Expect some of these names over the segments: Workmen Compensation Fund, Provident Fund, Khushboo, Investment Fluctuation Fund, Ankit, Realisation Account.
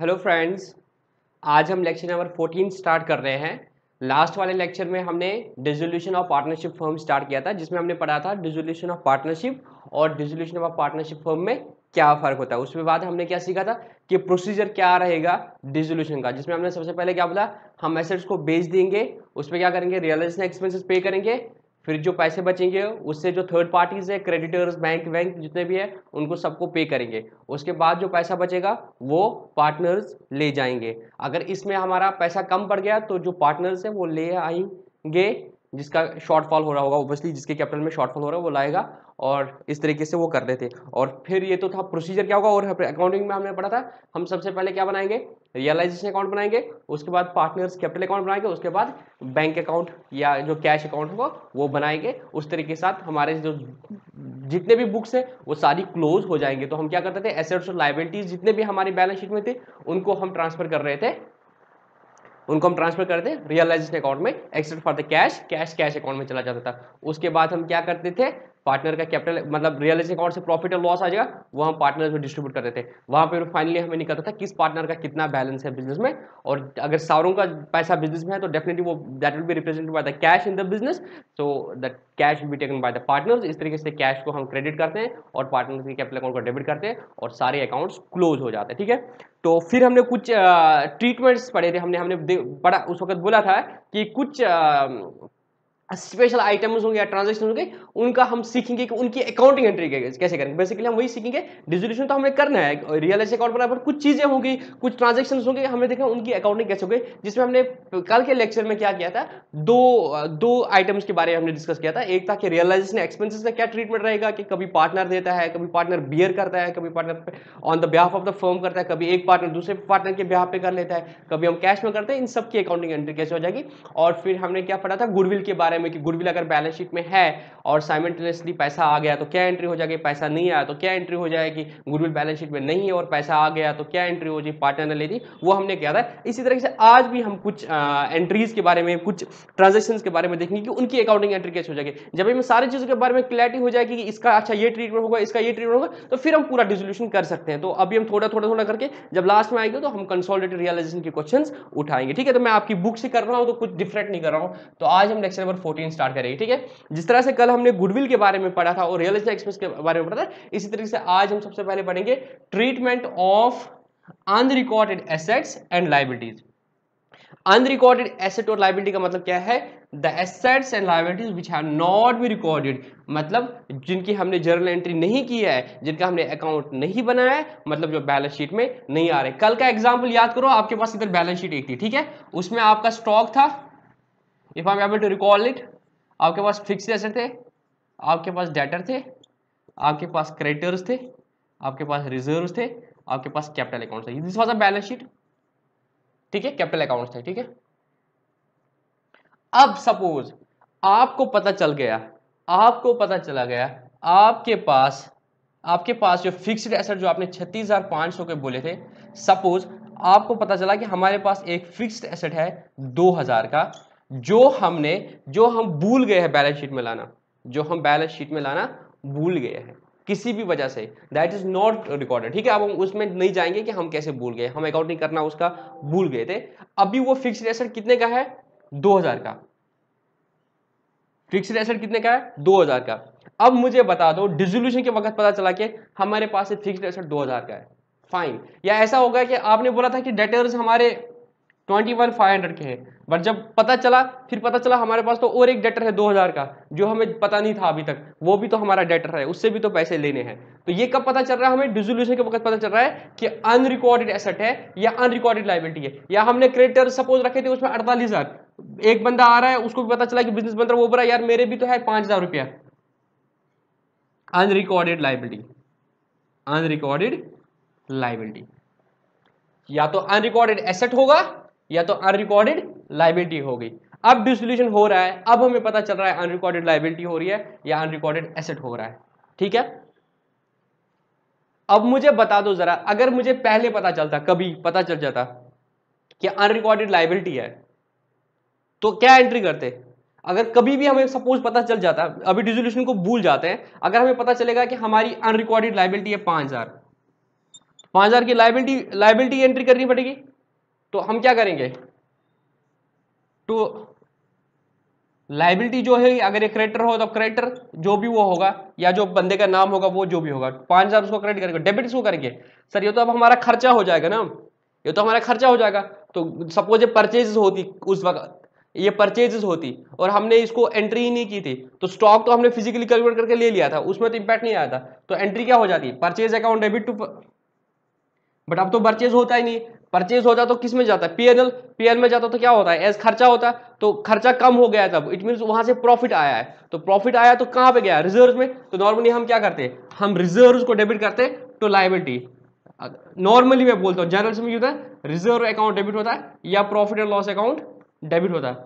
Hello friends, आज हम lecture number 14 start कर रहे हैं। लास्ट वाले लेक्चर में हमने dissolution of partnership firm start किया था, जिसमें हमने पढ़ा था डिसोल्यूशन ऑफ पार्टनरशिप और डिसोल्यूशन ऑफ पार्टनरशिप फर्म में क्या फ़र्क होता है। उसके बाद हमने क्या सीखा था कि प्रोसीजर क्या रहेगा डिसोल्यूशन का, जिसमें हमने सबसे पहले क्या बोला, हम एसेट्स को बेच देंगे, उस पर क्या करेंगे, रियलाइजेशन एक्सपेंसेस पे करेंगे, फिर जो पैसे बचेंगे उससे जो थर्ड पार्टीज है, क्रेडिटर्स, बैंक जितने भी है, उनको सबको पे करेंगे। उसके बाद जो पैसा बचेगा वो पार्टनर्स ले जाएंगे। अगर इसमें हमारा पैसा कम पड़ गया तो जो पार्टनर्स है वो ले आएंगे, जिसका शॉर्टफॉल हो रहा होगा, ओब्वियसली जिसके कैपिटल में शॉर्टफॉल हो रहा है वो लाएगा, और इस तरीके से वो कर रहे थे। और फिर ये तो था प्रोसीजर क्या होगा। और अकाउंटिंग में हमने पढ़ा था, हम सबसे पहले क्या बनाएंगे, रियलाइजेशन अकाउंट बनाएंगे, उसके बाद पार्टनर्स कैपिटल अकाउंट बनाएंगे, उसके बाद बैंक अकाउंट या जो कैश अकाउंट होगा वो बनाएंगे। उस तरीके के साथ हमारे जो जितने भी बुक्स हैं वो सारी क्लोज हो जाएंगे। तो हम क्या करते थे, एसेट्स और लाइबिलिटीज जितने भी हमारी बैलेंस शीट में थे उनको हम ट्रांसफर कर रहे थे, उनको हम ट्रांसफर करते रियलाइजेशन अकाउंट में, except for the cash account में चला जाता था। उसके बाद हम क्या करते थे, पार्टनर का कैपिटल मतलब रियलाइजेशन अकाउंट से प्रॉफिट और लॉस आ जाएगा, वो हम पार्टनर में डिस्ट्रीब्यूट करते थे। वहाँ पर फाइनली हमें निकलता था किस पार्टनर का कितना बैलेंस है बिजनेस में, और अगर सारों का पैसा बिजनेस में है तो डेफिनेटली वो that will be represented by the cash in the business, so that cash will be taken by the partners. इस तरीके से कैश को हम क्रेडिट करते हैं और पार्टनर के कैपिटल अकाउंट को डेबिट करते हैं और सारे अकाउंट्स क्लोज हो जाते हैं। ठीक है, तो फिर हमने कुछ ट्रीटमेंट्स पढ़े थे, हमने पढ़ा उस वक्त बोला था कि कुछ स्पेशल आइटम्स होंगे या ट्रांजेक्शन होंगे, उनका हम सीखेंगे कि उनकी अकाउंटिंग एंट्री कैसे करेंगे। बेसिकली हम वही सीखेंगे, डिसोल्यूशन तो हमें करना है, रियलाइजेशन अकाउंट बनाने पर कुछ चीज़ें होंगी, कुछ ट्रांजेक्शन्स होंगे, हमें देखना उनकी अकाउंटिंग कैसे होगी। जिसमें हमने कल के लेक्चर में क्या किया था, दो आइटम्स के बारे में हमने डिस्कस किया था। एक था कि रियलाइजेशन एक्सपेंसिस में क्या ट्रीटमेंट रहेगा, कि कभी पार्टनर देता है, कभी पार्टनर बियर करता है, कभी partner on the behalf of the firm करता है, कभी एक पार्टनर दूसरे पार्टनर के बिहाफ पे कर लेता है, कभी हम कैश में करते हैं। इन सब की अकाउंटिंग एंट्री कैसे हो जाएगी। और फिर हमने क्या पढ़ा था, गुडविल के बारे में, कि गुडविल अगर बैलेंस शीट में है और साइमल्टेनियसली पैसा आ गया तो क्या एंट्री हो जाएगी, पैसा नहीं आया तो क्या एंट्री हो जाएगी, गुडविल बैलेंस शीट में नहीं है और पैसा आ गया तो क्या एंट्री हो जाएगी, पार्टनर ने ले दी, वो हमने किया था। इसी तरह से आज भी हम कुछ एंट्रीज के बारे में, कुछ ट्रांजेक्शन्स के बारे में देखेंगे कि उनकी अकाउंटिंग एंट्री कैसे हो जाएगी। जब इन सारी चीज़ों के बारे में क्लैरिटी हो जाएगी कि इसका अच्छा ये ट्रीटमेंट होगा, इसका ये ट्रीटमेंट होगा, तो फिर हम पूरा डिसोल्यूशन कर सकते हैं। तो अभी हम थोड़ा करके जब लास्ट में आएंगे तो हम कंसोलिडेटेड रियलाइजेशन के क्वेश्चन उठाएंगे। ठीक है, तो मैं आपकी बुक से कर रहा हूँ तो कुछ डिफरेंट नहीं कर रहा हूँ। तो आज हम लेक्चर 14 स्टार्ट करेंगे। ठीक है, जिस तरह से कल हमने गुडविल के बारे में पढ़ा था और रियलाइजेशन एक्सपेंस के बारे में पढ़ा था, इसी तरीके से आज हम सबसे पहले पढ़ेंगे treatment of unrecorded assets and liabilities. Unrecorded asset और लायबिलिटी का मतलब क्या है, the assets and liabilities which have not be recorded, मतलब जिनकी हमने जर्नल एंट्री नहीं की है, जिनका हमने अकाउंट नहीं बनाया है, मतलब जो बैलेंस शीट में नहीं आ रहे। कल का एग्जाम्पल याद करो, आपके पास इधर बैलेंस शीट एक थी, ठीक है, उसमें आपका स्टॉक था, if I am able to recall it, आपके पास फिक्स्ड एसेट थे, आपके पास डेटर थे, आपके पास क्रेडिटर्स थे, आपके पास रिजर्व्स थे, आपके पास कैपिटल अकाउंट थे। This was a balance sheet, ठीक है, कैपिटल अकाउंट थे, ठीक है। अब सपोज आपको पता चला गया आपके पास जो फिक्स्ड एसेट जो आपने 36,500 के बोले थे, सपोज आपको पता चला कि हमारे पास एक फिक्स्ड एसेट है 2,000 का, जो हम भूल गए हैं बैलेंस शीट में लाना, भूल गए हैं किसी भी वजह से, दैट इज नॉट रिकॉर्डेड। ठीक है, अब हम उसमें नहीं जाएंगे कि हम कैसे भूल गए, हम अकाउंटिंग करना उसका भूल गए थे। अभी वो फिक्स्ड एसेट कितने का है, 2,000 का। फिक्स्ड एसेट कितने का है, 2,000 का। अब मुझे बता दो, डिसोल्यूशन के वक्त पता चला कि हमारे पास फिक्स्ड एसेट 2,000 का है, फाइन। या ऐसा होगा कि आपने बोला था कि डेटर्स हमारे 21,500 के हैं, बट जब फिर पता चला हमारे पास तो और एक डेटर है 2,000 का, जो हमें पता नहीं था अभी तक, वो भी तो हमारा डेटर है, उससे भी तो पैसे लेने हैं। तो ये कब पता चल रहा है हमें, डिसोल्यूशन के वक्त पता चल रहा है कि अनरिकॉर्डेड एसेट है या अनरिकॉर्डेड लायबिलिटी है। या हमने क्रेडिटर सपोज रखे थे, उसमें 48,000, एक बंदा आ रहा है, उसको भी पता चला कि बिजनेस बंदा, वो बोल रहा है यार मेरे भी तो है 5,000 रुपया, अनरिकॉर्डेड लायबिलिटी। या तो अनरिकॉर्डेड एसेट होगा या तो अनरिकॉर्डेड लायबिलिटी होगी। अब डिसोल्यूशन हो रहा है, अब हमें पता चल रहा है अनरिकॉर्डेड लायबिलिटी हो रही है या अनरिकॉर्डेड एसेट हो रहा है। ठीक है, अब मुझे बता दो जरा, अगर मुझे पहले पता चल जाता कि अनरिकॉर्डेड लायबिलिटी है तो क्या एंट्री करते। अगर कभी भी हमें सपोज पता चल जाता, अभी डिसोल्यूशन को भूल जाते हैं, अगर हमें पता चलेगा कि हमारी अनरिकॉर्डेड लायबिलिटी है 5,000, 5000 की लाइबिलिटी एंट्री करनी पड़ेगी। तो हम क्या करेंगे, तो लाइबिलिटी जो है अगर एक क्रेडिटर हो तो क्रेडिटर जो भी वो होगा या जो बंदे का नाम होगा वो जो भी होगा 5000 उसको क्रेडिट करेंगे। डेबिट इसको करेंगे सर, ये तो अब हमारा खर्चा हो जाएगा ना, ये तो हमारा खर्चा हो जाएगा। तो सपोज ये परचेजेस होती, उस वक्त ये परचेजेस होती और हमने इसको एंट्री ही नहीं की थी, तो स्टॉक तो हमने फिजिकली कैलकुलेट करके ले लिया था, उसमें तो इंपैक्ट नहीं आया था, तो एंट्री क्या हो जाती, purchase account debit to. But अब तो परचेज होता ही नहीं, परचेज होता तो किस में जाता है, पीएनएल में जाता, तो क्या होता है एज खर्चा होता, तो खर्चा कम हो गया तब, इट मीन्स वहां से प्रॉफिट आया है। तो प्रॉफिट आया तो कहाँ पे गया, रिजर्व में। तो नॉर्मली हम क्या करते हैं, हम रिजर्व को डेबिट करते हैं टू लाइबिलिटी। नॉर्मली मैं बोलता हूँ, जनरल से होता है रिजर्व अकाउंट डेबिट होता है या profit and loss account debit होता है,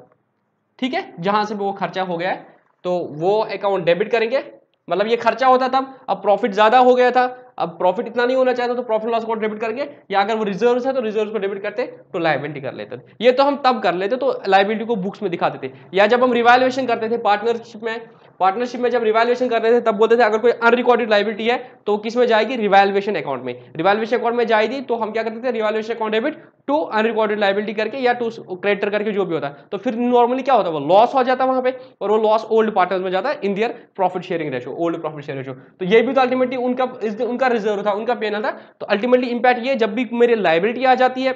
ठीक है, जहां से वो खर्चा हो गया है तो वो अकाउंट डेबिट करेंगे। मतलब ये खर्चा होता तब, अब प्रॉफिट ज्यादा हो गया था, अब प्रॉफिट इतना नहीं होना चाहता तो प्रॉफिट लॉस अकाउंट डेबिट करेंगे, या अगर वो रिजर्व है तो रिजर्व को डेबिट करते तो लायबिलिटी कर लेते। ये तो हम तब कर लेते तो लायबिलिटी को बुक्स में दिखा देते, या जब हम रिवैल्यूएशन करते थे पार्टनरशिप में जब रिवैल्यूएशन करते थे तब बोलते थे अगर कोई अनरिकॉर्डेड लायबिलिटी है तो किस में जाएगी, रिवैल्यूएशन अकाउंट में। रिवैल्यूएशन अकाउंट में जाएगी तो हम क्या करते थे, revaluation account debit to unrecorded liability करके या टू क्रेडिटर करके जो भी होता है। तो फिर नॉर्मली क्या होता है, वो लॉस हो जाता है वहां पे, और वो लॉस ओल्ड पार्टनर्स में जाता है in their profit sharing ratio, old profit share ratio. तो ये भी तो अल्टीमेटली उनका रिजर्व था, उनका पेनल था। तो अल्टीमेटली इंपैक्ट ये, जब भी मेरी लायबिलिटी आ जाती है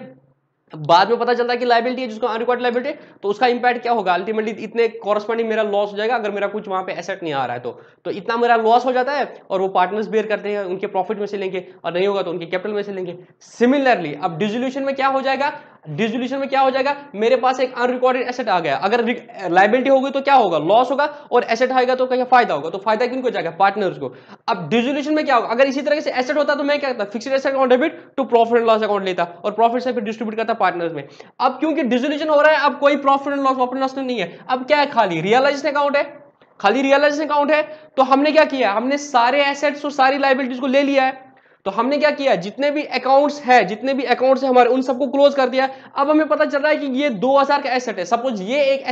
बाद में पता चलता है कि लायबिलिटी है जिसको अनरिकॉर्ड लायबिलिटी है, तो उसका इंपैक्ट क्या होगा, अल्टीमेटली इतने कॉरस्पॉन्डिंग मेरा लॉस हो जाएगा अगर मेरा कुछ वहां पे एसेट नहीं आ रहा है तो इतना मेरा लॉस हो जाता है और वो पार्टनर्स बेयर करते हैं, उनके प्रॉफिट में से लेंगे और नहीं होगा तो उनके कैपिटल में से लेंगे। सिमिलरली अब डिसोल्यूशन में क्या हो जाएगा, डिसोल्यूशन में क्या हो जाएगा, मेरे पास एक अनरिकॉर्डेड एसेट आ गया, अगर लायबिलिटी होगी तो क्या होगा, लॉस होगा, और एसेट आएगा तो क्या फायदा होगा, तो फायदा किनको जाएगा, पार्टनर्स को। अब डिसोल्यूशन में क्या होगा, अगर इसी तरह से एसेट होता तो मैं क्या करता, fixed asset account debit to profit and loss account लेता और प्रॉफिट से फिर डिस्ट्रीब्यूट करता पार्टनर्स में। अब क्योंकि डिसोल्यूशन हो रहा है, अब कोई प्रॉफिट एंड लॉस नहीं है, अब क्या है, खाली रियलाइजेशन अकाउंट है, खाली रियलाइजेशन अकाउंट है। तो हमने क्या किया, हमने सारे एसेट्स और सारी लायबिलिटीज को ले लिया है, तो हमने क्या किया, जितने भी अकाउंट्स हैं हमारे उन सबको क्लोज कर दिया। अब हमें पता चल रहा है कि ये 2000 का एसेट है, सपोज ये एक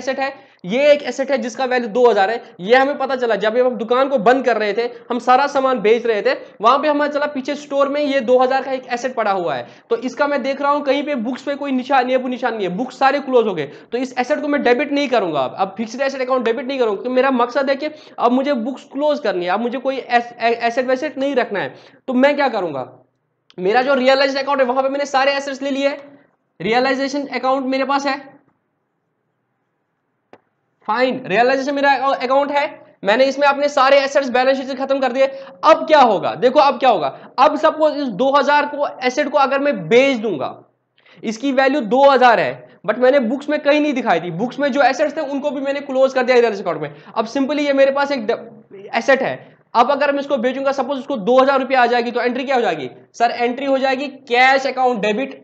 एसेट है जिसका वैल्यू 2000 है। ये हमें पता चला जब हम दुकान को बंद कर रहे थे, हम सारा सामान बेच रहे थे, वहां पे हमें चला पीछे स्टोर में ये 2000 का एक एसेट पड़ा हुआ है। तो इसका मैं देख रहा हूं कहीं पे बुक्स पे कोई निशान नहीं है, बुक्स सारे क्लोज हो गए, तो इस एसेट को मैं डेबिट नहीं करूंगा, अब फिक्स्ड एसेट अकाउंट डेबिट नहीं करूंगा, तो मेरा मकसद है कि अब मुझे बुक्स क्लोज करनी है, अब मुझे कोई एसेट वैसेट नहीं रखना है। तो मैं क्या करूंगा, मेरा जो रियलाइज्ड अकाउंट है वहां पर मैंने सारे एसेट्स ले लिए, रियलाइजेशन अकाउंट मेरे पास है, फाइन, रियलाइजेशन मेरा अकाउंट है, मैंने इसमें अपने सारे एसेट्स बैलेंस शीट से खत्म कर दिए। अब क्या होगा, देखो अब क्या होगा, अब सबको इस 2000 को एसेट को अगर मैं बेच दूंगा, इसकी वैल्यू 2000 है बट मैंने बुक्स में कहीं नहीं दिखाई थी, बुक्स में जो एसेट्स थे उनको भी मैंने क्लोज कर दिया रियलाइजेशन अकाउंट में। अब सिंपली ये मेरे पास एक एसेट है, अब अगर मैं इसको बेचूंगा, सपोज इसको 2000 रुपया आ जाएगी, तो एंट्री क्या हो जाएगी सर, एंट्री हो जाएगी कैश अकाउंट डेबिट,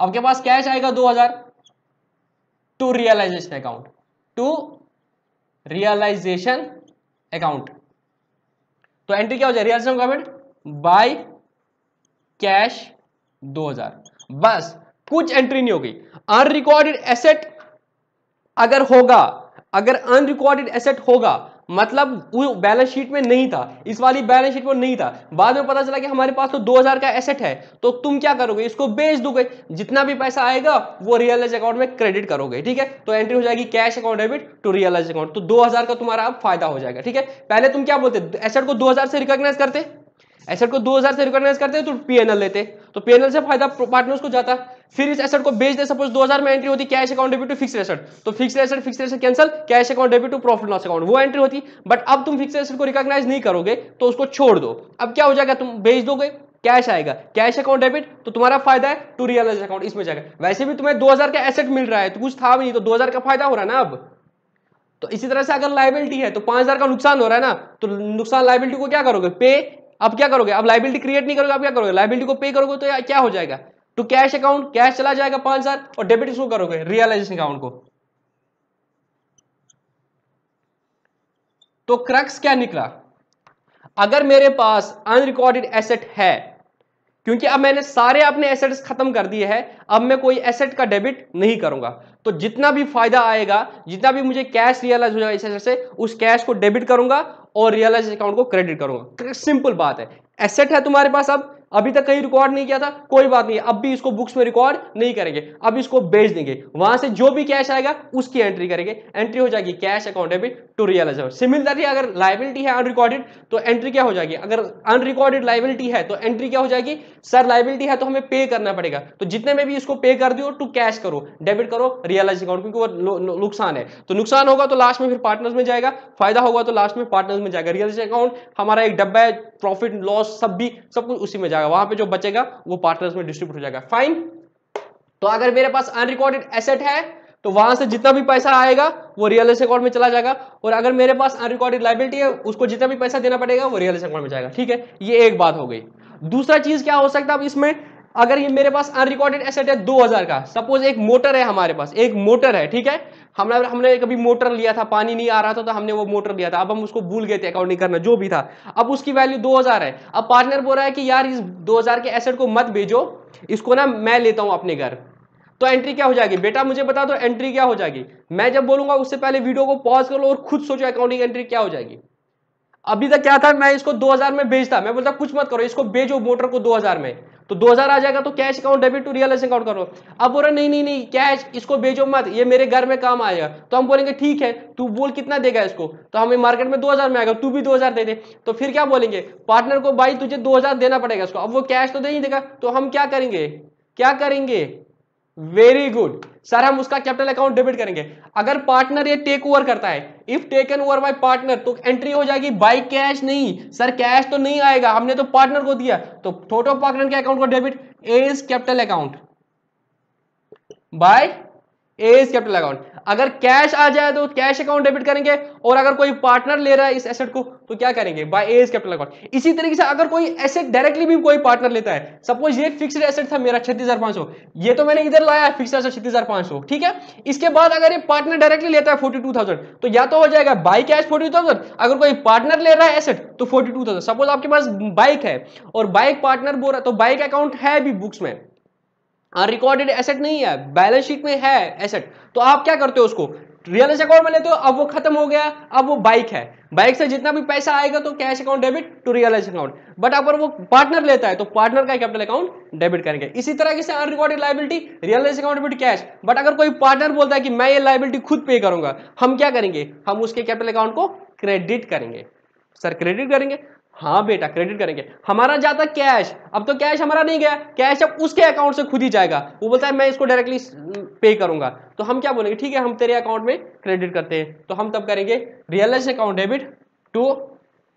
आपके पास कैश आएगा 2000 to realisation account realisation account. तो एंट्री क्या हो जाए, रियलाइजेशन अकाउंट बाय कैश 2000, बस, कुछ एंट्री नहीं होगी। अनरिकॉर्डेड एसेट अगर होगा, अगर अनरिकॉर्डेड एसेट होगा मतलब वो बैलेंस शीट में नहीं था, इस वाली बैलेंस शीट में नहीं था, बाद में पता चला कि हमारे पास तो 2000 का एसेट है, तो तुम क्या करोगे, इसको बेच दोगे, जितना भी पैसा आएगा वो रियलाइज अकाउंट में क्रेडिट करोगे, ठीक है। तो एंट्री हो जाएगी cash account debit to realise account, तो 2000 का तुम्हारा अब फायदा हो जाएगा, ठीक है। पहले तुम क्या बोलते, एसेट को 2000 से रिकॉग्नाइज करते, एसेट को 2000 से रिकॉग्नाइज करते तो पीएनएल लेते, तो पीएनएल से फायदा पार्टनर्स को जाता, फिर इस एसेट को बेच दे, सपोज 2000 में एंट्री होती cash account debit to fixed asset, तो fixed asset cancel, cash account debit to profit loss account, वो एंट्री होती। बट अब तुम फिक्स्ड एसेट को रिकॉग्नाइज नहीं करोगे तो उसको छोड़ दो, अब क्या हो जाएगा, तुम बेच दोगे, कैश आएगा कैश अकाउंट डेबिट, तो तुम्हारा फायदा है टू रियलाइज अकाउंट, इसमें जाएगा। वैसे भी तुम्हें 2000 का एसेट मिल रहा है तो कुछ था भी नहीं, तो 2000 का फायदा हो रहा है ना। अब तो इसी तरह से अगर लायबिलिटी है तो 5000 का नुकसान हो रहा है ना, तो नुकसान लायबिलिटी को क्या करोगे, पे। अब क्या करोगे, अब लायबिलिटी क्रिएट नहीं करोगे, अब क्या करोगे, लायबिलिटी को पे करोगे, तो क्या हो जाएगा, तो कैश अकाउंट, कैश चला जाएगा 5000 और डेबिट इसको करोगे रियलाइजेशन अकाउंट को। तो क्रक्स क्या निकला, अगर मेरे पास अनरिकॉर्डेड एसेट है, क्योंकि अब मैंने सारे अपने एसेट्स खत्म कर दिए हैं, अब मैं कोई एसेट का डेबिट नहीं करूंगा, तो जितना भी फायदा आएगा, जितना भी मुझे कैश रियलाइज हो जाएगा इस एसेट से, उस कैश को डेबिट करूंगा और रियलाइजेशन अकाउंट को क्रेडिट करूंगा। सिंपल बात है, एसेट है तुम्हारे पास, अब अभी तक कहीं रिकॉर्ड नहीं किया था, कोई बात नहीं, अब भी इसको बुक्स में रिकॉर्ड नहीं करेंगे, अब इसको बेच देंगे, वहां से जो भी कैश आएगा उसकी एंट्री करेंगे, एंट्री हो जाएगी cash account debit to realisation. Similarly अगर लायबिलिटी है अनरिकॉर्डेड तो एंट्री क्या हो जाएगी, अगर अनरिकॉर्डेड लायबिलिटी है तो एंट्री क्या हो जाएगी, सर लायबिलिटी है तो हमें पे करना पड़ेगा, तो जितने में भी इसको पे कर दियो टू कैश करो, डेबिट करो रियलाइज अकाउंट, क्योंकि वो नुकसान है, तो नुकसान होगा तो लास्ट में फिर पार्टनर्स में जाएगा, फायदा होगा तो लास्ट में पार्टनर्स में जाएगा। रियलाइज अकाउंट हमारा एक डब्बा है, प्रॉफिट लॉस सब कुछ उसी में जाएगा, वहां पे जो बचेगा वो पार्टनर्स में डिस्ट्रीब्यूट हो जाएगा। फाइन, तो अगर मेरे पास अनरिकॉर्डेड एसेट है तो वहां से जितना भी पैसा आएगा वो रियलाइजेशन अकाउंट में चला जाएगा, और अगर मेरे पास अनरिकॉर्डेड लायबिलिटी है उसको जितना भी पैसा देना पड़ेगा वो रियलाइजेशन अकाउंट में जाएगा। ठीक है, ये एक बात हो गई। दूसरा चीज क्या हो सकता है इसमें, अगर ये मेरे पास अनरिकॉर्डेड एसेट है 2000 का, सपोज एक मोटर है हमारे पास, एक मोटर है, ठीक है, हमने कभी मोटर लिया था, पानी नहीं आ रहा था तो हमने वो मोटर लिया था, अब हम उसको भूल गए थे अकाउंट नहीं करना, जो भी था, अब उसकी वैल्यू 2000 है। अब पार्टनर बोल रहा है कि यार इस 2000 के एसेट को मत बेचो, इसको ना मैं लेता हूं अपने घर, तो एंट्री क्या हो जाएगी, बेटा मुझे बता दो एंट्री क्या हो जाएगी। मैं जब बोलूंगा उससे पहले वीडियो को पॉज कर लो और खुद सोचो अकाउंटिंग एंट्री क्या हो जाएगी। अभी तक क्या था, मैं इसको 2000 में बेचता, मैं बोलता कुछ मत करो, इसको बेचो मोटर को 2000 में, तो 2000 आ जाएगा तो cash account debit to realisation account करो। अब बोल रहे नहीं नहीं नहीं कैश इसको बेचो मत, ये मेरे घर में काम आएगा, तो हम बोलेंगे ठीक है तू बोल कितना देगा इसको, तो हमें मार्केट में 2000 में आएगा, तू भी 2000 दे दे, तो फिर क्या बोलेंगे पार्टनर को, भाई तुझे 2000 देना पड़ेगा इसको, अब वो कैश तो दे ही देगा, तो हम क्या करेंगे, क्या करेंगे, वेरी गुड सर हम उसका कैपिटल अकाउंट डेबिट करेंगे। अगर पार्टनर ये टेक ओवर करता है, if taken over by partner, तो एंट्री हो जाएगी बाय कैश, नहीं सर कैश तो नहीं आएगा, हमने तो पार्टनर को दिया, तो टोटल पार्टनर के अकाउंट को debit A's capital account by A's capital account. अगर कैश आ जाए तो कैश अकाउंट डेबिट करेंगे, और अगर कोई पार्टनर ले रहा है इस एसेट को तो क्या करेंगे, बाय एज कैपिटल अकाउंट। इसी तरीके से अगर कोई एसेट डायरेक्टली भी कोई पार्टनर लेता है, सपोज ये फिक्स्ड एसेट था मेरा 36,500, ये तो मैंने इधर लाया फिक्स्ड एसेट 36,500, ठीक है, इसके बाद अगर ये पार्टनर डायरेक्टली लेता है 42,000, तो या तो हो जाएगा बाय कैश 42,000, अगर कोई पार्टनर ले रहा है एसेट तो 42,000। सपोज आपके पास बाइक है और बाइक पार्टनर बोल रहा है, तो बाइक अकाउंट है भी बुक्स में, अनरिकॉर्डेड एसेट नहीं है, बैलेंस शीट में है एसेट, तो आप क्या करते हो उसको रियलाइज अकाउंट में लेते हो, अब वो खत्म हो गया, अब वो बाइक है, बाइक से जितना भी पैसा आएगा तो cash account debit to realise account, but अगर वो पार्टनर लेता है तो पार्टनर का कैपिटल अकाउंट डेबिट करेंगे। इसी तरह से unrecorded liability realise account debit cash, but अगर कोई पार्टनर बोलता है कि मैं ये लायबिलिटी खुद पे करूंगा, हम क्या करेंगे, हम उसके कैपिटल अकाउंट को क्रेडिट करेंगे। सर क्रेडिट करेंगे, हाँ बेटा क्रेडिट करेंगे, हमारा जाता कैश, अब तो कैश हमारा नहीं गया, कैश अब उसके अकाउंट से खुद ही जाएगा, वो बोलता है मैं इसको डायरेक्टली पे करूंगा, तो हम क्या बोलेंगे, ठीक है हम तेरे अकाउंट में क्रेडिट करते हैं, तो हम तब करेंगे realise account debit to,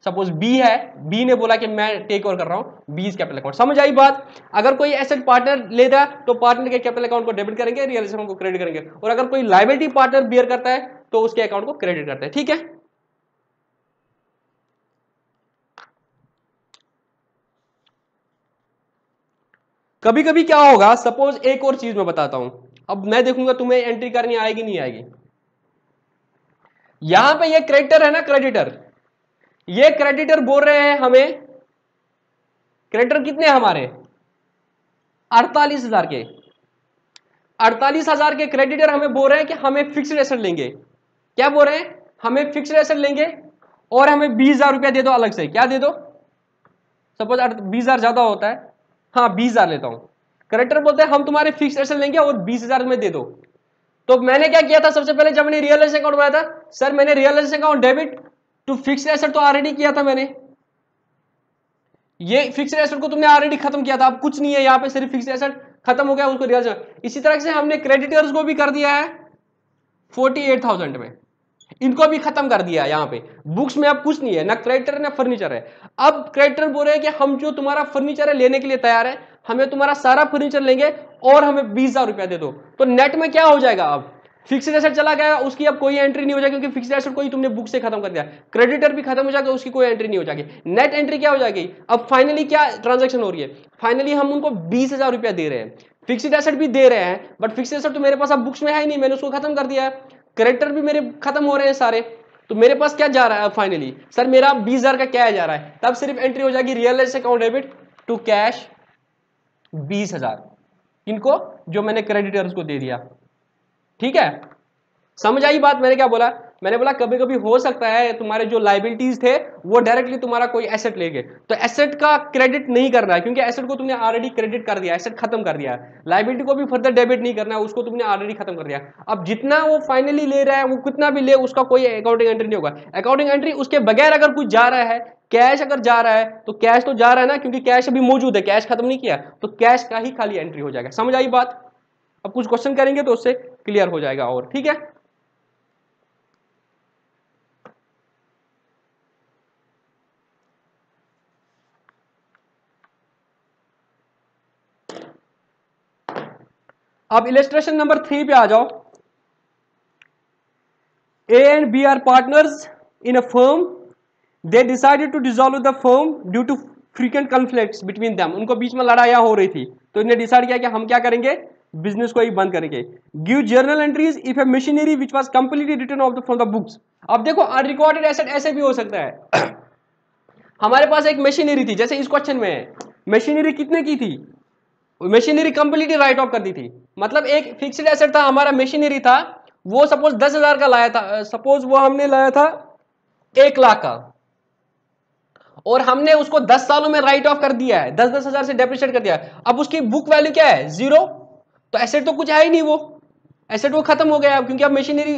suppose B है, बी ने बोला कि मैं टेक ओवर कर रहा हूं, बीज कैपिटल अकाउंट। समझ आई बात, अगर कोई एसेट पार्टनर ले रहा है तो पार्टनर के कैपिटल अकाउंट को डेबिट करेंगे, रियलाइज अकाउंट को क्रेडिट करेंगे, और अगर कोई लायबिलिटी पार्टनर बियर करता है तो उसके अकाउंट को क्रेडिट करते हैं। ठीक है, कभी कभी क्या होगा, सपोज एक और चीज मैं बताता हूं, अब मैं देखूंगा तुम्हें एंट्री करनी आएगी नहीं आएगी। यहां पे ये क्रेडिटर है ना, क्रेडिटर, ये क्रेडिटर बोल रहे हैं हमें, क्रेडिटर कितने हमारे 48,000 के, 48,000 के क्रेडिटर हमें बोल रहे हैं कि हमें फिक्स्ड एसेट लेंगे, क्या बोल रहे हैं, हमें फिक्स्ड एसेट लेंगे और हमें 20,000 रुपया दे दो अलग से, क्या दे दो, सपोज 20,000 ज्यादा होता है, हाँ 20,000 लेता हूं, क्रेडिटर बोलते हैं हम तुम्हारे फिक्स्ड एसेट लेंगे और 20,000 में दे दो। तो मैंने क्या किया था, सबसे पहले जब मैंने रियलाइज अकाउंट बनाया था, सर मैंने realise account debit to fixed asset तो ऑलरेडी किया था मैंने, ये फिक्स्ड एसेट को तुमने ऑलरेडी खत्म किया था, अब कुछ नहीं है यहाँ पे, सिर्फ फिक्स्ड एसेट खत्म हो गया उसको रियलाइज। इसी तरह से हमने क्रेडिटर्स को भी कर दिया है 48,000 में, इनको भी खत्म कर दिया, यहाँ पे बुक्स में अब कुछ नहीं है, ना क्रेडिटर ना फर्नीचर है। अब क्रेडिटर बोल रहे हैं कि हम जो तुम्हारा फर्नीचर है लेने के लिए तैयार है, हमें तुम्हारा सारा फर्नीचर लेंगे और हमें 20,000 रुपया दे दो। तो नेट में क्या हो जाएगा, अब फिक्स्ड एसेट चला गया, उसकी अब कोई एंट्री नहीं हो जाएगी, क्योंकि फिक्स्ड एसेट को ही तुमने बुक से खत्म कर दिया, क्रेडिटर भी खत्म हो जाएगा, उसकी कोई एंट्री नहीं हो जाएगी, नेट एंट्री क्या हो जाएगी। अब फाइनली क्या ट्रांजेक्शन हो रही है, फाइनली हम उनको 20,000 रुपया दे रहे हैं, फिक्स्ड एसेट भी दे रहे हैं, बट फिक्स्ड एसेट तो मेरे पास अब बुक्स में है नहीं, मैंने उसको खत्म कर दिया है, क्रेडिटर भी मेरे खत्म हो रहे हैं सारे, तो मेरे पास क्या जा रहा है फाइनली, सर मेरा 20,000 का क्या जा रहा है, तब सिर्फ एंट्री हो जाएगी realise account debit to cash 20,000, इनको जो मैंने क्रेडिटर्स को दे दिया। ठीक है, समझ आई बात, मैंने क्या बोला, मैंने बोला कभी कभी हो सकता है तुम्हारे जो लाइबिलिटीज थे वो डायरेक्टली तुम्हारा कोई एसेट ले गए, तो एसेट का क्रेडिट नहीं करना है क्योंकि एसेट को तुमने ऑलरेडी क्रेडिट कर दिया, एसेट खत्म कर दिया। लाइबिलिटी को भी फर्दर डेबिट नहीं करना है, उसको तुमने ऑलरेडी खत्म कर दिया। अब जितना वो फाइनली ले रहा है वो कितना भी ले उसका कोई अकाउंटिंग एंट्री नहीं होगा। अकाउंटिंग एंट्री उसके बगैर अगर कुछ जा रहा है, कैश अगर जा रहा है तो कैश तो जा रहा है ना, क्योंकि कैश अभी मौजूद है, कैश खत्म नहीं किया, तो कैश का ही खाली एंट्री हो जाएगा। समझ आई बात? अब कुछ क्वेश्चन करेंगे तो उससे क्लियर हो जाएगा और, ठीक है। अब इलस्ट्रेशन नंबर 3 पे आ जाओ। A and B are partners in a firm, they decided to dissolve the firm due to frequent conflicts between them. उनको बीच में लड़ाइयाँ हो रही थी तो इन्हें डिसाइड किया कि हम क्या करेंगे, बिजनेस को ही बंद करेंगे। Give journal entries if a machinery which was completely written off from the books. अब देखो अनरिकॉर्डेड एसेट ऐसे भी हो सकता है। हमारे पास एक मशीनरी थी, जैसे इस क्वेश्चन में है, मशीनरी कितने की थी? मशीनरी कंप्लीटली राइट ऑफ कर दी थी। मतलब एक फिक्स्ड एसेट था हमारा, मशीनरी था, वो सपोज 10,000 का लाया था, सपोज वो हमने लाया था 1,00,000 का, और हमने उसको 10 सालों में राइट ऑफ कर दिया है, 10-10,000 से डेप्रिशिएट कर दिया है। अब उसकी बुक वैल्यू क्या है? 0। तो एसेट तो कुछ है ही नहीं, वो एसेट वो खत्म हो गया है क्योंकि अब मशीनरी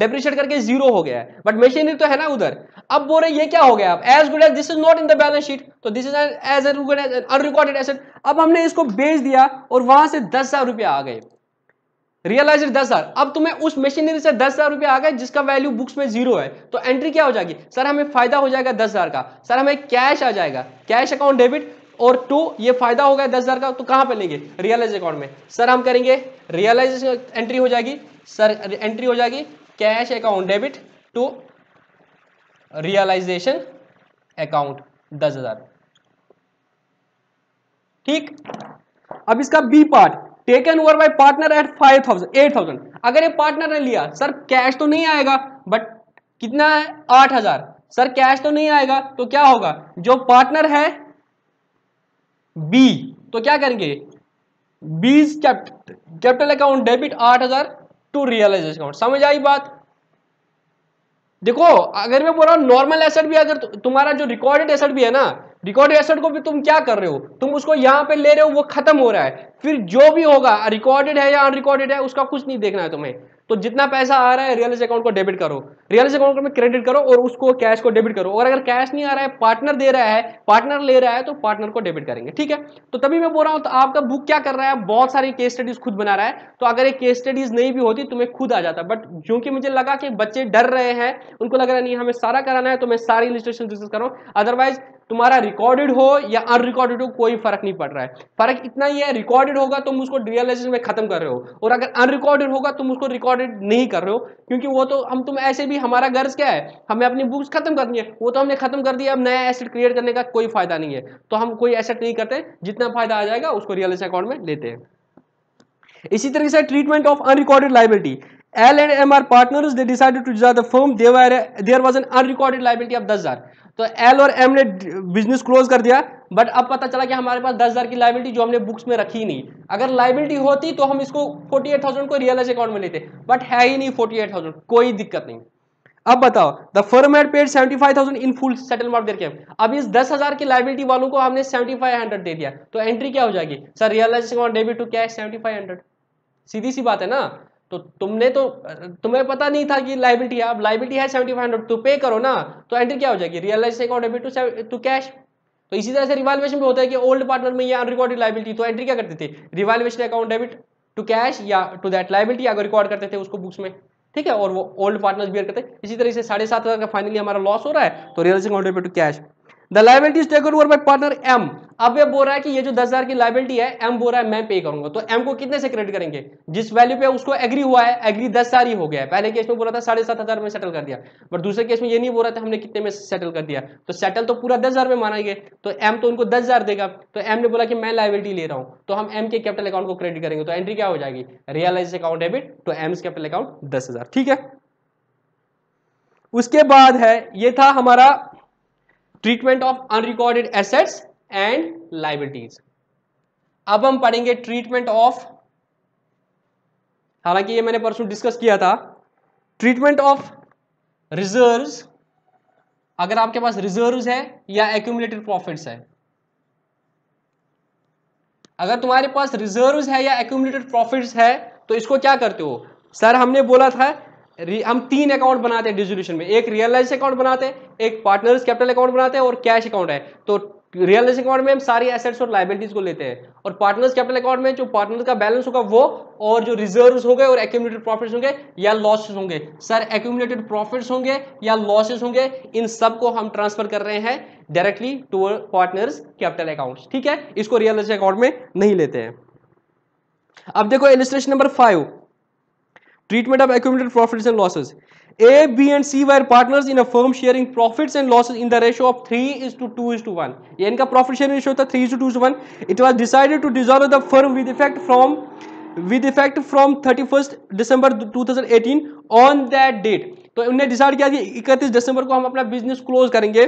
डेप्रिशिएट करके 0 हो गया है, बट मशीनरी तो है ना उधर। अब बोल रहे ये क्या हो गया, अब as good as, this is not in the balance sheet, तो this is as unrecorded asset. अब हमने इसको बेच दिया और वहां से 10,000 रुपया आ गए, रियलाइज्ड 10,000। अब तुम्हें उस मशीनरी से 10,000 रुपया आ गए जिसका वैल्यू बुक्स में 0 है, तो एंट्री क्या हो जाएगी? सर हमें फायदा हो जाएगा 10,000 का, सर हमें कैश आ जाएगा, कैश अकाउंट डेबिट, और 2 ये फायदा हो गया 10,000 का, तो कहां पे लेंगे? रियलाइज अकाउंट में। सर हम करेंगे रियलाइज, एंट्री हो जाएगी, सर एंट्री हो जाएगी cash account debit to realisation account 10,000। ठीक। अब इसका B part, taken over by partner at 8,000। अगर ये पार्टनर ने लिया, सर कैश तो नहीं आएगा बट कितना है 8,000, सर कैश तो नहीं आएगा, तो क्या होगा? जो पार्टनर है बी, तो क्या करेंगे, B's capital account debit 8,000 to realisation account. समझ आई बात? देखो अगर मैं बोल रहा हूँ नॉर्मल एसेट भी, अगर तुम्हारा जो रिकॉर्डेड एसेट भी है ना, रिकॉर्डेड एसेट को भी तुम क्या कर रहे हो, तुम उसको यहाँ पे ले रहे हो, वो खत्म हो रहा है, फिर जो भी होगा रिकॉर्डेड है या अनरिकॉर्डेड है उसका कुछ नहीं देखना है तुम्हें। तो जितना पैसा आ रहा है रियलाइज अकाउंट को डेबिट करो, रियलाइज अकाउंट में क्रेडिट करो और उसको कैश को डेबिट करो, और अगर कैश नहीं आ रहा है, पार्टनर दे रहा है, पार्टनर ले रहा है, तो पार्टनर को डेबिट करेंगे। ठीक है। तो तभी मैं बोल रहा हूं तो आपका बुक क्या कर रहा है, बहुत सारी केस स्टडीज खुद बना रहा है, तो अगर ये केस स्टडीज नहीं भी होती तुम्हें खुद आ जाता, बट क्योंकि मुझे लगा कि बच्चे डर रहे हैं, उनको लग रहा नहीं हमें सारा कराना है, तो मैं सारी इलस्ट्रेशन डिस्कस कर रहा हूं। अदरवाइज तुम्हारा रिकॉर्डेड हो या अनरिकॉर्डेड हो कोई फर्क नहीं पड़ रहा है, फर्क इतना ही है रिकॉर्डेड होगा तुम उसको रियलाइजेशन में खत्म कर रहे हो, और अगर अनरिकॉर्डेड होगा तुम उसको रिकॉर्डेड नहीं कर रहे हो, क्योंकि वो तो हम तुम ऐसे भी, हमारा गर्ज क्या है, हमें अपनी बुक्स खत्म करनी है, वो तो हमने खत्म कर दिया, अब नया एसेट क्रिएट करने का कोई फायदा नहीं है, तो हम कोई एसेट नहीं करते, जितना फायदा आ जाएगा उसको रियलाइजेशन अकाउंट में लेते हैं। इसी तरीके से treatment of unrecorded liability, L and M are partners they decided to dissolve the firm, there was an unrecorded liability of 10,000। तो एल और एम ने बिजनेस क्लोज कर दिया, बट अब पता चला कि हमारे पास 10,000 की लायबिलिटी जो हमने बुक्स में रखी नहीं, अगर लायबिलिटी होती तो हम इसको 48,000 को रियलाइज अकाउंट में लेते, बट है ही नहीं 48,000, कोई दिक्कत नहीं। अब बताओ, the firm had paid 75,000 in full settlement of their claim. अब इस 10,000 की लायबिलिटी वालों को हमने 7,500 दे दिया, तो एंट्री क्या हो जाएगी, sir realise account debit to cash 7,500। सीधी सी बात है ना, तो तुमने तो, तुम्हें पता नहीं था कि लायबिलिटी है, अब लायबिलिटी है 7,500 तो पे करो ना, तो एंट्री क्या हो जाएगी, realisation account debit to cash. तो इसी तरह से रिवैल्यूएशन में होता है कि ओल्ड पार्टनर में या अनरिकॉर्डेड लायबिलिटी, तो एंट्री क्या करते थे, revaluation account debit to cash या टू दैट लायबिलिटी, अगर रिकॉर्ड करते थे उसको बुक्स में, ठीक है, और वो ओल्ड पार्टनर्स बियर करते। इसी तरह से 7,500 का फाइनली हमारा लॉस हो रहा है, तो realisation account debit to cash. The liability is taken over by partner M. अब ये बोल रहा है कि ये जो 10,000 की लायबिलिटी है, एम बोल रहा है मैं पे करूंगा, तो एम को कितने से क्रेडिट करेंगे, जिस वैल्यू पे उसको एग्री हुआ है, एग्री 10,000 ही हो गया है। पहले केस में बोला था 7,500 में सेटल कर दिया, बट दूसरे केस में ये नहीं बोल रहा था हमने कितने में सेटल कर दिया, तो सेटल तो पूरा 10,000 में माना गया, तो एम तो उनको 10,000 देगा, तो एम ने बोला कि मैं लायबिलिटी ले रहा हूँ, तो हम एम के कैपिटल अकाउंट को क्रेडिट करेंगे, तो एंट्री क्या हो जाएगी, realise account debit to M's capital account 10,000। ठीक है। उसके बाद है, ये था हमारा treatment of unrecorded assets and liabilities. अब हम पढ़ेंगे ट्रीटमेंट ऑफ, हालांकि ये मैंने परसों डिस्कस किया था, ट्रीटमेंट ऑफ रिजर्व्स, अगर आपके पास रिजर्व्स है या एक्यूमुलेटेड प्रॉफिट्स है। अगर तुम्हारे पास रिजर्व्स है या एक्यूमुलेटेड प्रॉफिट्स है तो इसको क्या करते हो सर? हमने बोला था हम तीन अकाउंट बनाते हैं डिसोल्यूशन में, एक रियलाइजेशन अकाउंट बनाते हैं, एक पार्टनर्स कैपिटल अकाउंट बनाते हैं और कैश अकाउंट है। तो रियलाइजेशन अकाउंट में हम सारी एसेट्स और लायबिलिटीज को लेते हैं और पार्टनर्स कैपिटल अकाउंट में जो पार्टनर्स का बैलेंस होगा वो, और जो रिजर्व्स होंगे और एक्यूमुलेटेड प्रॉफिट्स होंगे या लॉसेस होंगे। सर एक्यूमुलेटेड प्रॉफिट्स होंगे या लॉसेस होंगे, इन सब को हम ट्रांसफर कर रहे हैं directly to partners capital account. ठीक है, इसको रियलाइजेशन अकाउंट में नहीं लेते हैं। अब देखो illustration number 5, treatment of accumulated profits and losses. A, B and C were partners in a firm sharing profits and losses in the ratio of 3:2:1. ये इनका profit sharing ratio था 3:2:1. It was decided to dissolve the firm with effect from 31st December 2018 on that date. तो उन्हें decide किया कि 31 दिसंबर को हम अपना बिजनेस क्लोज करेंगे।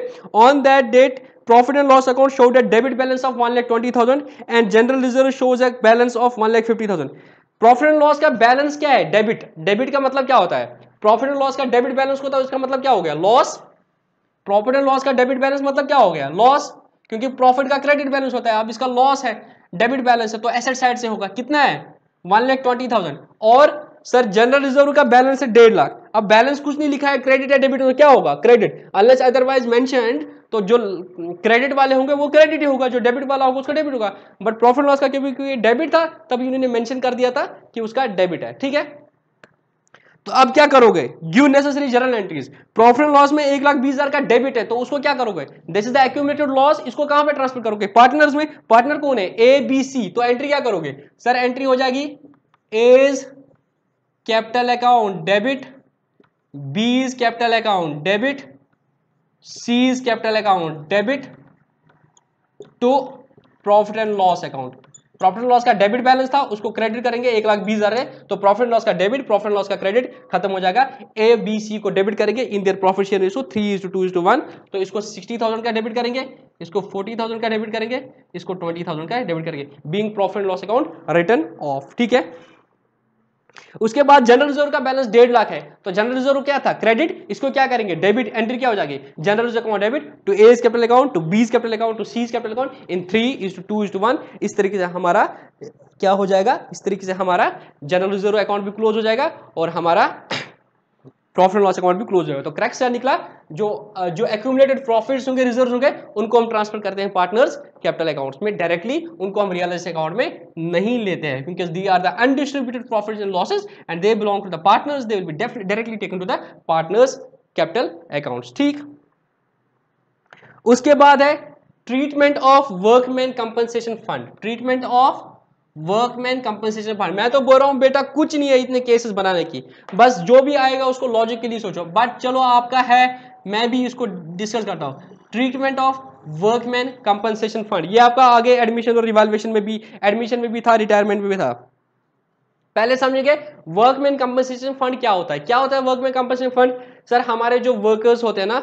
On that date profit and loss account showed a debit balance of 1,20,000 and general reserve shows a balance of 1,50,000। Profit and loss का balance क्या है? डेबिट। डेबिट का मतलब क्या होता है? प्रॉफिट एंड लॉस का डेबिट बैलेंस होता है, उसका मतलब क्या हो गया? लॉस। प्रॉफिट एंड लॉस का डेबिट बैलेंस मतलब क्या हो गया? लॉस, क्योंकि प्रॉफिट का क्रेडिट बैलेंस होता है, अब इसका लॉस है, डेबिट बैलेंस है, तो एसेट साइड से होगा। कितना है? 1,20,000। और सर जनरल रिजर्व का बैलेंस है 1,50,000। अब बैलेंस कुछ नहीं लिखा है, क्रेडिट या डेबिट, तो क्या होगा? Credit, unless otherwise mentioned. तो जो क्रेडिट वाले होंगे वो क्रेडिट ही होगा, जो डेबिट वाला होगा उसका डेबिट होगा। बट प्रॉफिट लॉस का क्योंकि डेबिट था तभी उन्होंने मेंशन कर दिया था कि उसका डेबिट है। ठीक है, तो अब क्या करोगे? Give necessary journal entries. Profit loss में 1,20,000 का डेबिट है, तो उसको क्या करोगे? This is the accumulated loss, इसको कहां पे ट्रांसफर करोगे? पार्टनर्स में। पार्टनर कौन है? A B C. तो एंट्री क्या करोगे सर? एंट्री हो जाएगी A's capital account debit, B's capital account debit, C's capital account debit to profit and loss account. Profit and loss का डेबिट बैलेंस था, उसको क्रेडिट करेंगे 1,20,000 है, तो प्रॉफिट एंड लॉस का डेबिट, प्रॉफिट एंड लॉस का क्रेडिट खत्म हो जाएगा। ए बी सी को डेबिट करेंगे in their profit share ratio 3:2:1। तो इसको 60,000 का डेबिट करेंगे, इसको 40,000 का डेबिट करेंगे, इसको 20,000 का डेबिट करेंगे, being profit and loss account return of. ठीक है, उसके बाद जनरल रिजर्व का बैलेंस 1,50,000 है, तो जनरल रिजर्व क्या था? क्रेडिट, इसको क्या करेंगे? डेबिट। एंट्री क्या हो जाएगी? General reserve account debit to A's capital account to B's capital account to C's capital account in 3:2:1। इस तरीके से हमारा क्या हो जाएगा? इस तरीके से हमारा जनरल रिजर्व अकाउंट भी क्लोज हो जाएगा और हमारा प्रॉफिट लॉस अकाउंट भी क्लोज हो जाएगा। तो करेक्ट क्या निकला? जो एक्यूमुलेटेड प्रॉफिट्स होंगे, रिजर्व्स होंगे, उनको हम ट्रांसफर करते हैं पार्टनर्स कैपिटल अकाउंट्स में डायरेक्टली, उनको हम रियलाइजेशन अकाउंट में नहीं लेते हैं, because they are the undistributed profits and losses and they belong to the partners, they will be directly taken to the partners capital accounts. ठीक, उसके बाद है treatment of workman compensation fund. Treatment of workman compensation fund, मैं तो बोल रहा हूं बेटा कुछ नहीं है इतने केसेस बनाने की, बस जो भी आएगा उसको लॉजिकली सोचो। बट चलो आपका है, मैं भी इसको डिस्कस करता हूं। Treatment of workman compensation fund, ये आपका आगे एडमिशन और रिवॉल्यूशन में भी, एडमिशन में भी था, रिटायरमेंट में भी था। पहले समझेंगे वर्कमैन कंपनसेशन फंड क्या होता है। क्या होता है वर्कमैन कंपनसेशन फंड? सर हमारे जो वर्कर्स होते हैं ना,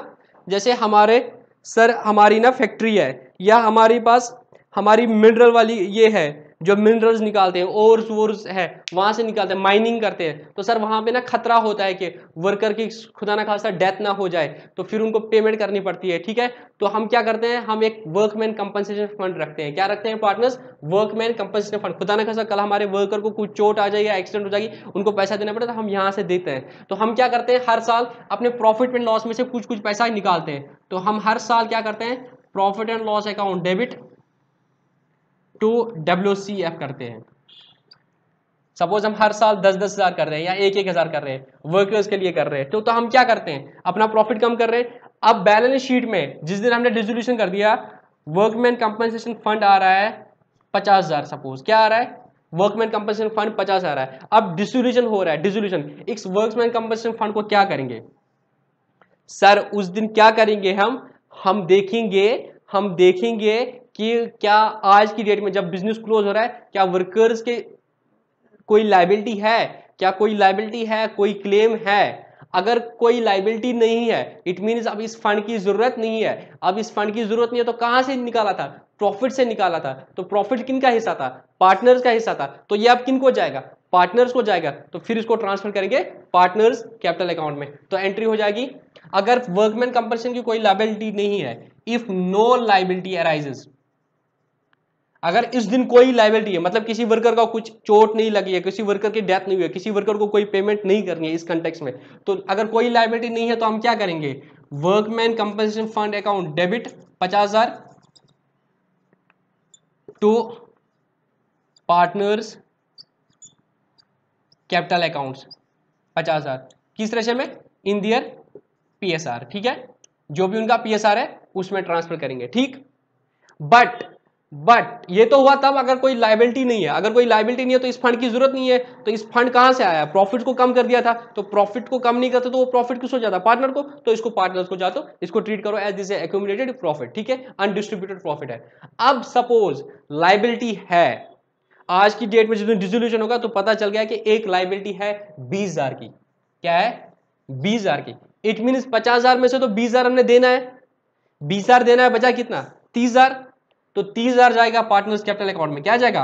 जैसे हमारे सर हमारी ना फैक्ट्री है या हमारे पास हमारी मिनरल वाली ये है, जो मिनरल्स निकालते हैं, ओर्स वोर्स है, वहाँ से निकालते हैं, माइनिंग करते हैं, तो सर वहाँ पे ना खतरा होता है कि वर्कर की खुदा ना खासा डेथ ना हो जाए, तो फिर उनको पेमेंट करनी पड़ती है। ठीक है, तो हम क्या करते हैं? हम एक वर्कमैन कंपनसेशन फंड रखते हैं। क्या रखते हैं पार्टनर्स? Workman compensation fund. खुदा ना खासा कल हमारे वर्कर को कुछ चोट आ जाएगी, एक्सीडेंट हो जाएगी, उनको पैसा देना पड़ेगा, तो हम यहाँ से देते हैं। तो हम क्या करते हैं? हर साल अपने प्रॉफिट एंड लॉस में से कुछ कुछ पैसा निकालते हैं। तो हम हर साल क्या करते हैं? Profit and loss account debit to WCF करते हैं। सपोज हम हर साल 10,000 कर रहे हैं या 1,000 कर रहे हैं, वर्कर्स के लिए कर रहे हैं, तो हम क्या करते हैं? अपना प्रॉफिट कम कर रहे हैं। अब बैलेंस शीट में जिस दिन हमने डिसोल्यूशन कर दिया, वर्कमैन कंपनसेशन फंड आ रहा है 50,000, सपोज क्या आ रहा है? वर्कमैन कंपनसेशन फंड 50 आ रहा है। अब डिसोल्यूशन हो रहा है, डिसोल्यूशन, इस वर्कमैन कंपनसेशन फंड को क्या करेंगे सर? उस दिन क्या करेंगे हम देखेंगे कि क्या आज की डेट में जब बिजनेस क्लोज हो रहा है, क्या वर्कर्स के कोई लायबिलिटी है, क्या कोई लायबिलिटी है, कोई क्लेम है? अगर कोई लायबिलिटी नहीं है, इट मीन्स अब इस फंड की जरूरत नहीं है। अब इस फंड की जरूरत नहीं है तो कहाँ से निकाला था? प्रॉफिट से निकाला था। तो प्रॉफिट किन का हिस्सा था? पार्टनर्स का हिस्सा था। तो ये अब किन को जाएगा? पार्टनर्स को जाएगा। तो फिर इसको ट्रांसफर करेंगे पार्टनर्स कैपिटल अकाउंट में। तो एंट्री हो जाएगी अगर वर्कमैन कंपनसेशन की कोई लायबिलिटी नहीं है, इफ नो लायबिलिटी अराइजेस, अगर इस दिन कोई लायबिलिटी है, मतलब किसी वर्कर का कुछ चोट नहीं लगी है, किसी वर्कर की डेथ नहीं हुई है, किसी वर्कर को कोई पेमेंट नहीं करनी है इस कंटेक्स में, तो अगर कोई लायबिलिटी नहीं है तो हम क्या करेंगे, workman compensation fund account debit 50,000 to partners capital accounts 50,000 किस रेशे में, इन दियर पीएसआर, ठीक है, जो भी उनका पीएसआर है उसमें ट्रांसफर करेंगे, ठीक। बट ये तो हुआ तब अगर कोई लायबिलिटी नहीं है, अगर कोई लायबिलिटी नहीं है तो इस फंड की जरूरत नहीं है, तो इस फंड कहां से आया, प्रॉफिट को कम कर दिया था, तो प्रॉफिट को कम नहीं करते तो वो प्रॉफिट किसको जाता, पार्टनर को, तो इसको पार्टनर्स को जाता, इसको ट्रीट करो एज दिस एक्यूमुलेटेड प्रॉफिट, ठीक है, अनडिस्ट्रीब्यूटेड प्रॉफिट है। अब सपोज लायबिलिटी है, आज की डेट में जिस दिन डिसोल्यूशन होगा तो पता चल गया कि एक लायबिलिटी है 20,000 की, क्या है 20,000 की, इट मींस 50,000 में से तो 20,000 हमने देना है, 20,000 देना है, बचा कितना 30,000, तो 30,000 जाएगा पार्टनर्स कैपिटल अकाउंट में, क्या जाएगा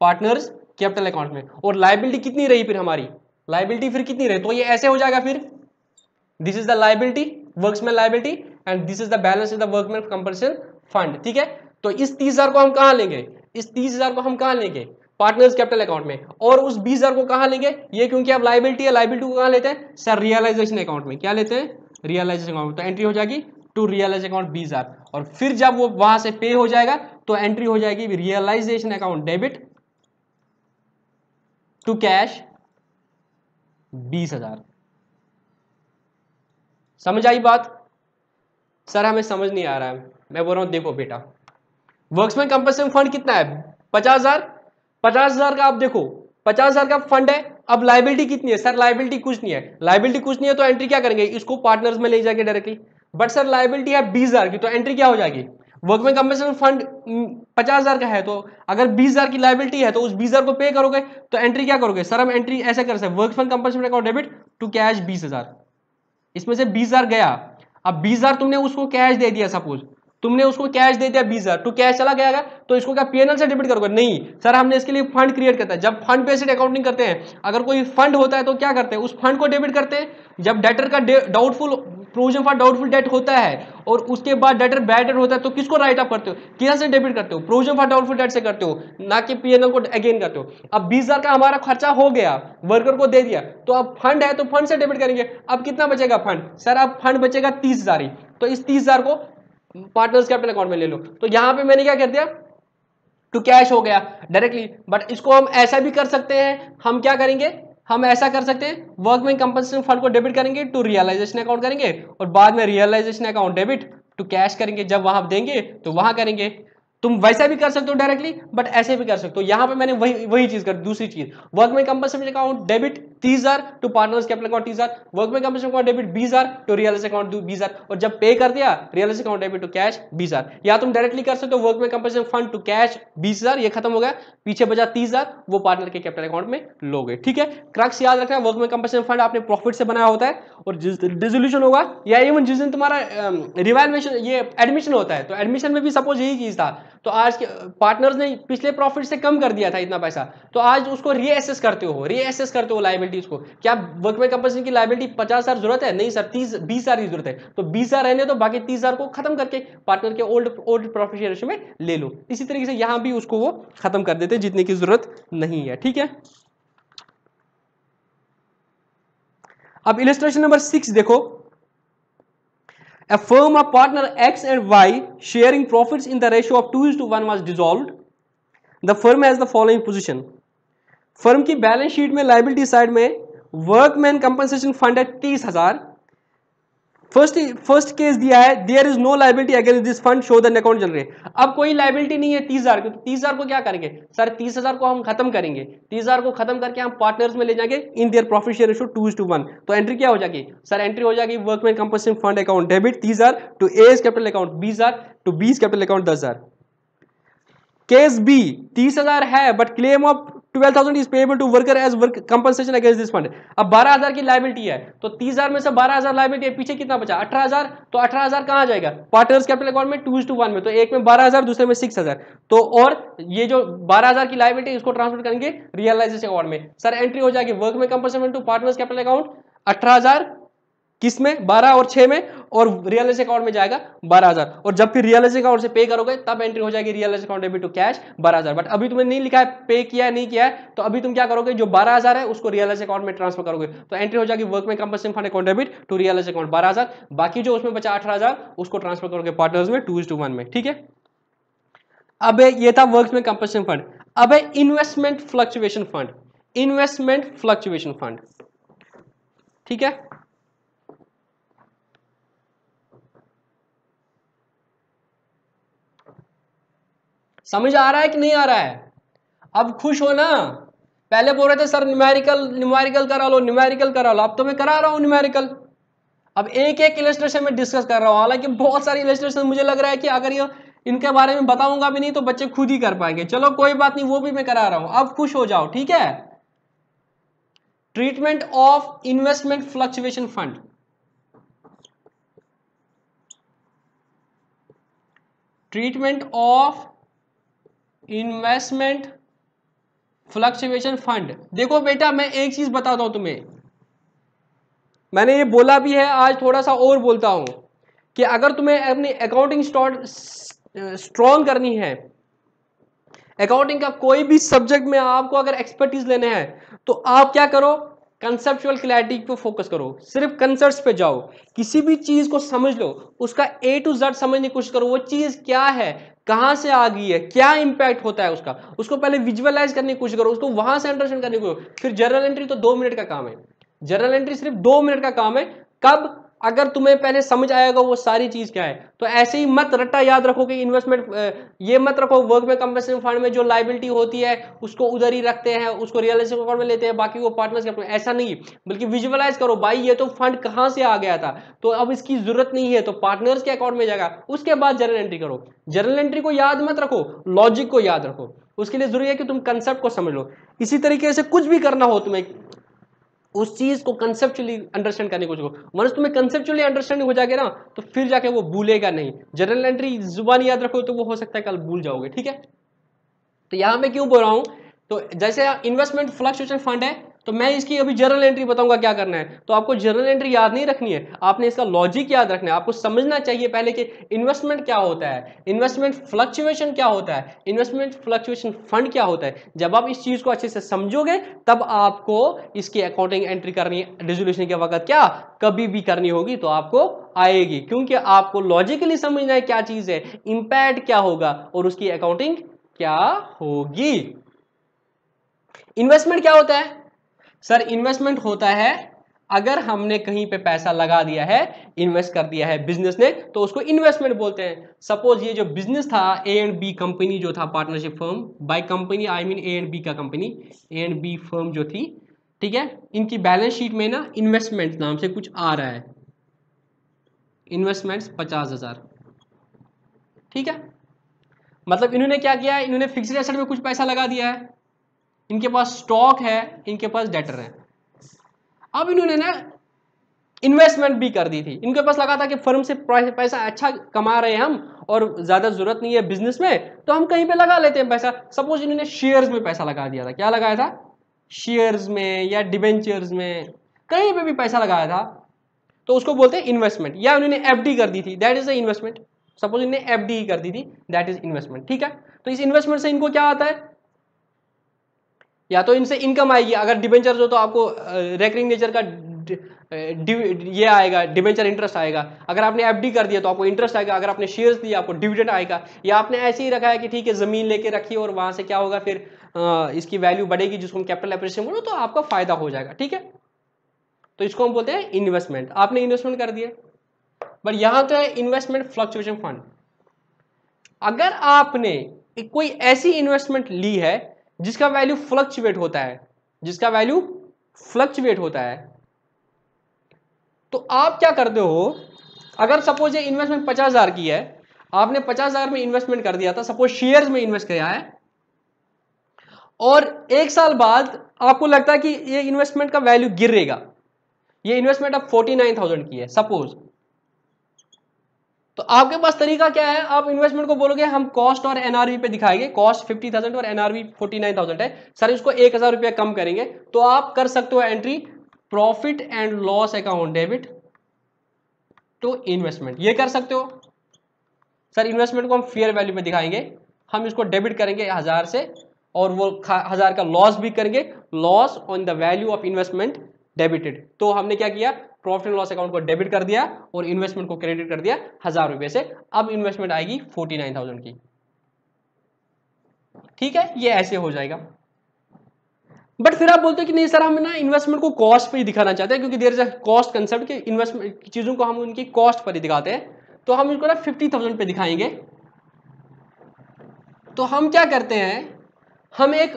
पार्टनर्स कैपिटल अकाउंट में, और लायबिलिटी कितनी रही फिर हमारी, लायबिलिटी फिर कितनी रही, तो ये ऐसे हो जाएगा फिर, this is the liability workmen liability and this is the balance in the workman compensation fund, ठीक है। तो इस 30,000 को हम कहां लेंगे, इस 30,000 को हम कहां लेंगे, पार्टनर्स कैपिटल अकाउंट में, और उस 20,000 को कहां लेंगे, ये क्योंकि अब लायबिलिटी है, लायबिलिटी को कहां लेते हैं सर, रियलाइजेशन अकाउंट में, क्या लेते हैं, रियलाइजेशन अकाउंट, तो एंट्री हो जाएगी टू रियलाइजेशन अकाउंट 20,000, और फिर जब वो वहां से पे हो जाएगा तो एंट्री हो जाएगी realisation account debit to cash 20,000। समझ आई बात? सर हमें समझ नहीं आ रहा है, मैं बोल रहा हूं देखो बेटा, वर्क्समैन कंपनसेशन फंड कितना है 50,000, 50,000 का आप देखो 50,000 का फंड है, अब लायबिलिटी कितनी है सर, लायबिलिटी कुछ नहीं है, लायबिलिटी कुछ नहीं है तो एंट्री क्या करेंगे, इसको पार्टनर्स में ले जाएंगे डायरेक्टली, बट सर लायबिलिटी है 20,000 की तो एंट्री क्या हो जाएगी, वर्कमैन कंपनसेशन फंड 50,000 का है तो अगर 20,000 की लायबिलिटी है तो उस 20,000 को पे करोगे तो एंट्री क्या करोगे, सर हम एंट्री ऐसे कर सकते, workman compensation account debit to cash 20,000, इसमें से 20,000 गया, अब 20,000 तुमने उसको कैश दे दिया, सपोज तुमने उसको कैश दे दिया 20,000 तो कैश चला गया, तो इसको क्या पीएनएल से डेबिट करोगे, नहीं सर हमने इसके लिए फंड क्रिएट करता है, जब फंड बेस्ड अकाउंटिंग करते हैं, अगर कोई फंड होता है तो क्या करते हैं, उस फंड को डेबिट करते हैं, जब डेटर का doubtful provision for doubtful debt होता है और उसके बाद डेटर बैड डेट होता है तो किसको राइट अप करते हो, किधर से डेबिट करते हो, प्रोविजन फॉर डाउटफुल डेट से करते हो, ना कि पीएनएल को अगेन करते हो। अब 20,000 का हमारा खर्चा हो गया, वर्कर को दे दिया, तो अब फंड है तो फंड से डेबिट करेंगे, अब कितना बचेगा फंड, सर अब फंड बचेगा 30,000 ही, तो इस 30,000 को पार्टनर्स कैपिटल अकाउंट में ले लो, तो यहां पे मैंने क्या कर दिया टू कैश हो गया डायरेक्टली, बट इसको हम ऐसा भी कर सकते हैं, हम क्या करेंगे, हम ऐसा कर सकते हैं वर्कमैन कंपनसेशन फंड को डेबिट करेंगे टू रियलाइजेशन अकाउंट करेंगे और बाद में realisation account debit to cash करेंगे, जब वहां देंगे तो वहां करेंगे, तुम वैसा भी कर सकते हो डायरेक्टली बट ऐसे भी कर सकते हो, यहां पे मैंने वही चीज कर, दूसरी चीज workman compensation account debit 30,000 to partners capital account 30,000, workman compensation account debit 20,000 to realisation account 20,000, और जब पे कर दिया realisation account debit to cash 20,000, या तुम डायरेक्टली कर सकते हो workman compensation fund to cash 20,000, ये खत्म हो गया, पीछे बचा 30,000 वो पार्टनर के कैपिटल अकाउंट में लोगे, ठीक है। क्रक्स याद रखना, वर्कमैन कंपनसेशन फंड आपने प्रॉफिट से बनाया होता है, और जिस दिन डिसोल्यूशन होगा या इवन जिस दिन तुम्हारा रिवैल्यूएशन ये एडमिशन होता है, तो एडमिशन में भी सपोज यही चीज था, तो आज के पार्टनर्स ने पिछले प्रॉफिट से कम कर दिया था इतना पैसा, तो आज उसको रीएसेस करते हो, लायबिलिटीज को, क्या वर्कमैन कंपनसेशन की लायबिलिटी 50,000 जरूरत है, नहीं सर 20,000 की जरूरत है, तो 20,000 रहने तो बाकी 30,000 को खत्म करके पार्टनर के ओल्ड प्रॉफिट शेयर रेशियो में ले लो, इसी तरीके से यहां भी उसको वो खत्म कर देते जितने की जरूरत नहीं है, ठीक है। अब इलस्ट्रेशन नंबर 6 देखो, A firm of partner X and Y sharing profits in the ratio of 2:1 was dissolved. The firm has the following position. Firm की बैलेंस शीट में लाइबिलिटी साइड में वर्कमैन कंपनसेशन फंड है 30,000, first case दिया है there is no liability against this fund show the account generate, अब कोई liability नहीं है 30,000 को, 30,000 को क्या करेंगे सर, 30,000 को हम खत्म करेंगे, 30,000 को खत्म करके हम पार्टनर्स में ले जाएंगे in their profit share ratio 2:1, तो एंट्री क्या हो जाएगी सर, एंट्री हो जाएगी workman compensation fund account debit 30,000 to A's capital account 20,000 to B's capital account 10,000। Case B 30,000 है but claim of 12,000 is payable to worker as work compensation against this fund, अब 12,000 की liability है तो 30,000 में से 12,000 liability है, पीछे कितना बचा 18,000, तो 18,000 कहां जाएगा पार्टनर्स कैपिटल अकाउंट में 2:1 में, तो एक में 12,000 दूसरे में 6,000, तो और ये जो 12,000 की लायबिलिटी इसको ट्रांसफर करेंगे रियलाइजेशन अकाउंट में, सर एंट्री हो जाएगी workman compensation to partners capital account 18,000 किस में 12 और 6 में, और रियलाइजेशन अकाउंट में जाएगा 12,000। और जब फिर रियलाइजेशन अकाउंट से पे करोगे तब एंट्री हो जाएगी realisation account debit to cash 12,000। But अभी तुम्हें नहीं लिखा है पे किया है नहीं किया है, तो अभी तुम क्या करोगे, जो 12,000 है उसको रियलाइजेशन अकाउंट में ट्रांसफर करोगे, तो एंट्री हो जाएगी workmen compensation fund account debit to realisation account 12,000। बाकी जो उसमें बचा 18,000 उसको ट्रांसफर करोगे पार्टनर्स में 2:1 में। ठीक है, अब ये था वर्कमेन कंपनसेशन फंड। अब investment fluctuation fund, investment fluctuation fund. ठीक है, समझ आ रहा है कि नहीं आ रहा है? अब खुश हो ना, पहले बोल रहे थे सर न्यूमेरिकल करा लो अब तो मैं करा रहा हूं न्यूमेरिकल। अब एक एक इलस्ट्रेशन में डिस्कस कर रहा हूं, हालांकि बहुत सारी इलस्ट्रेशन मुझे लग रहा है कि अगर ये इनके बारे में बताऊंगा भी नहीं तो बच्चे खुद ही कर पाएंगे। चलो कोई बात नहीं, वो भी मैं करा रहा हूं, अब खुश हो जाओ। ठीक है, treatment of investment fluctuation fund. Treatment of investment fluctuation fund. देखो बेटा, मैं एक चीज बताता हूं तुम्हें, मैंने ये बोला भी है, आज थोड़ा सा और बोलता हूं कि अगर तुम्हें अपनी अकाउंटिंग स्ट्रॉन्ग करनी है, अकाउंटिंग का कोई भी सब्जेक्ट में आपको अगर एक्सपर्टीज लेने हैं, तो आप क्या करो, कंसेप्चुअल क्लैरिटी पे फोकस करो, सिर्फ कंसेप्ट्स पे जाओ, किसी भी चीज को समझ लो, उसका A to Z समझने की कोशिश करो, वो चीज क्या है, कहां से आ गई है, क्या इंपैक्ट होता है उसका, उसको पहले विजुअलाइज करने की कोशिश करो, उसको वहां से अंडरस्टैंड करने की कोशिश करो। फिर जर्नल एंट्री तो 2 मिनट का काम है, जर्नल एंट्री सिर्फ 2 मिनट का काम है। कब, अगर तुम्हें पहले समझ आएगा वो सारी चीज क्या है। तो ऐसे ही मत रट्टा याद रखो कि इन्वेस्टमेंट ये मत रखो, वर्कमेन कंपनसेशन फंड में जो लायबिलिटी होती है उसको उधर ही रखते हैं, उसको रियलाइजेशन अकाउंट में लेते हैं, बाकी वो पार्टनर्स के अपने, ऐसा नहीं, बल्कि विजुअलाइज करो, भाई ये तो फंड कहां से आ गया था, तो अब इसकी जरूरत नहीं है, तो पार्टनर्स के अकाउंट में जाएगा। उसके बाद जर्नल एंट्री करो, जर्नल एंट्री को याद मत रखो, लॉजिक को याद रखो, उसके लिए जरूरी है कि तुम कंसेप्ट को समझ लो। इसी तरीके से कुछ भी करना हो तुम्हें, उस चीज को कंसेप्चुअली अंडरस्टैंड करने की कोशिश करो, वरना तुम्हें कंसेप्चुअली अंडरस्टैंडिंग हो जाएगा ना, तो फिर जाके वो भूलेगा नहीं। जर्नल एंट्री जुबान याद रखो तो वो हो सकता है कल भूल जाओगे। ठीक है, तो यहां मैं क्यों बोल रहा हूं, तो जैसे इन्वेस्टमेंट फ्लक्चुएशन फंड है, तो मैं इसकी अभी जर्नल एंट्री बताऊंगा क्या करना है, तो आपको जर्नल एंट्री याद नहीं रखनी है, आपने इसका लॉजिक याद रखना है। आपको समझना चाहिए पहले कि इन्वेस्टमेंट क्या होता है, इन्वेस्टमेंट फ्लक्चुएशन क्या होता है, इन्वेस्टमेंट फ्लक्चुएशन फंड क्या होता है। जब आप इस चीज को अच्छे से समझोगे तब आपको इसकी अकाउंटिंग एंट्री करनी रेजोल्यूशन के वक्त क्या कभी भी करनी होगी तो आपको आएगी, क्योंकि आपको लॉजिकली समझना है क्या चीज है, इंपैक्ट क्या होगा और उसकी अकाउंटिंग क्या होगी। इन्वेस्टमेंट क्या होता है सर? इन्वेस्टमेंट होता है अगर हमने कहीं पे पैसा लगा दिया है, इन्वेस्ट कर दिया है बिजनेस ने, तो उसको इन्वेस्टमेंट बोलते हैं। सपोज ये जो बिजनेस था A and B कंपनी जो था, partnership firm, by company I mean A and B का company, A and B firm जो थी, ठीक है, इनकी बैलेंस शीट में ना इन्वेस्टमेंट नाम से कुछ आ रहा है, इन्वेस्टमेंट 50,000। ठीक है, मतलब इन्होंने क्या किया है, इन्होंने फिक्स्ड एसेट में कुछ पैसा लगा दिया है, इनके पास स्टॉक है, इनके पास डेटर है। अब इन्होंने ना इन्वेस्टमेंट भी कर दी थी, इनके पास लगा था कि फर्म से पैसा अच्छा कमा रहे हैं हम और ज्यादा जरूरत नहीं है बिजनेस में, तो हम कहीं पे लगा लेते हैं पैसा। सपोज इन्होंने शेयर्स में पैसा लगा दिया था, क्या लगाया था, शेयर्स में या डिबेंचर्स में कहीं पे भी पैसा लगाया था, तो उसको बोलते हैं इन्वेस्टमेंट। या उन्होंने FD कर दी थी, that is the investment. Suppose इन्होंने FD कर दी थी, दैट इज इन्वेस्टमेंट। ठीक है, तो इस इन्वेस्टमेंट से इनको क्या आता है, या तो इनसे इनकम आएगी, अगर डिबेंचर हो तो आपको रेकरिंग नेचर का ये आएगा, डिबेंचर इंटरेस्ट आएगा। अगर आपने FD कर दिया तो आपको इंटरेस्ट आएगा, अगर आपने शेयर्स दिए आपको डिविडेंड आएगा। या आपने ऐसे ही रखा है कि ठीक है जमीन लेके रखी और वहां से क्या होगा, फिर इसकी वैल्यू बढ़ेगी जिसको हम कैपिटल एप्रिसिएशन बोलो, तो आपका फायदा हो जाएगा। ठीक है, तो इसको हम बोलते हैं इन्वेस्टमेंट। आपने इन्वेस्टमेंट कर दिया, बट यहाँ तो है इन्वेस्टमेंट फ्लक्चुएशन फंड। अगर आपने कोई ऐसी इन्वेस्टमेंट ली है जिसका वैल्यू फ्लक्चुएट होता है, जिसका वैल्यू फ्लक्चुएट होता है, तो आप क्या करते हो, अगर सपोज ये इन्वेस्टमेंट 50,000 की है, आपने 50,000 में इन्वेस्टमेंट कर दिया था, सपोज शेयर्स में इन्वेस्ट किया है, और 1 साल बाद आपको लगता है कि ये इन्वेस्टमेंट का वैल्यू गिरेगा, ये इन्वेस्टमेंट अब 49,000 की है सपोज, तो आपके पास तरीका क्या है, आप इन्वेस्टमेंट को बोलोगे हम कॉस्ट और NRV पे दिखाएंगे, कॉस्ट 50,000 और NRV 49,000 है सर, इसको 1,000 रुपया कम करेंगे, तो आप कर सकते हो entry profit and loss account debit to investment, ये कर सकते हो सर। इन्वेस्टमेंट को हम फेयर वैल्यू में दिखाएंगे, हम इसको डेबिट करेंगे 1000 से और वो 1000 का लॉस भी करेंगे, loss on the value of investment debited. तो हमने क्या किया, प्रॉफिट एंड लॉस अकाउंट को डेबिट कर दिया और इन्वेस्टमेंट को क्रेडिट कर दिया 1000 रुपए से। अब इन्वेस्टमेंट आएगी 49,000 की, ठीक है, ये ऐसे हो जाएगा। बट फिर आप बोलते हो कि नहीं सर, हम ना इन्वेस्टमेंट को कॉस्ट पर ही दिखाना चाहते हैं, क्योंकि there is a cost concept कि इन्वेस्टमेंट चीजों को हम उनकी कॉस्ट पर ही दिखाते हैं, तो हम इनको ना 50,000 पे दिखाएंगे। तो हम क्या करते हैं, हम एक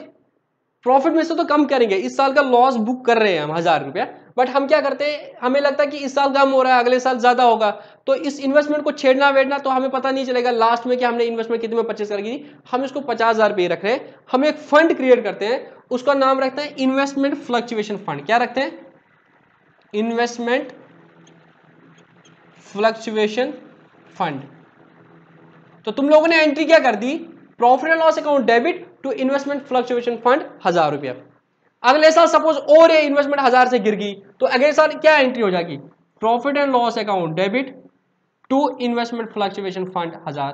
प्रॉफिट में से तो कम करेंगे, इस साल का लॉस बुक कर रहे हैं हम 1000 रुपया, बट हम क्या करते हैं, हमें लगता है कि इस साल कम हो रहा है, अगले साल ज्यादा होगा, तो इस इन्वेस्टमेंट को छेड़ना वेड़ना तो हमें पता नहीं चलेगा लास्ट में कि हमने इन्वेस्टमेंट कितने में परचेस कर दी। हम इसको 50,000 रुपये रख रहे हैं। हम एक फंड क्रिएट करते हैं, उसका नाम रखते हैं इन्वेस्टमेंट फ्लक्चुएशन फंड। क्या रखते हैं, इन्वेस्टमेंट फ्लक्चुएशन फंड। तो तुम लोगों ने एंट्री क्या कर दी, profit and loss account debit to investment fluctuation fund 1000 रुपया। अगले साल सपोज और ये इन्वेस्टमेंट 1000 से गिर गई, तो अगले साल क्या एंट्री हो जाएगी, profit and loss account debit to investment fluctuation fund 1000।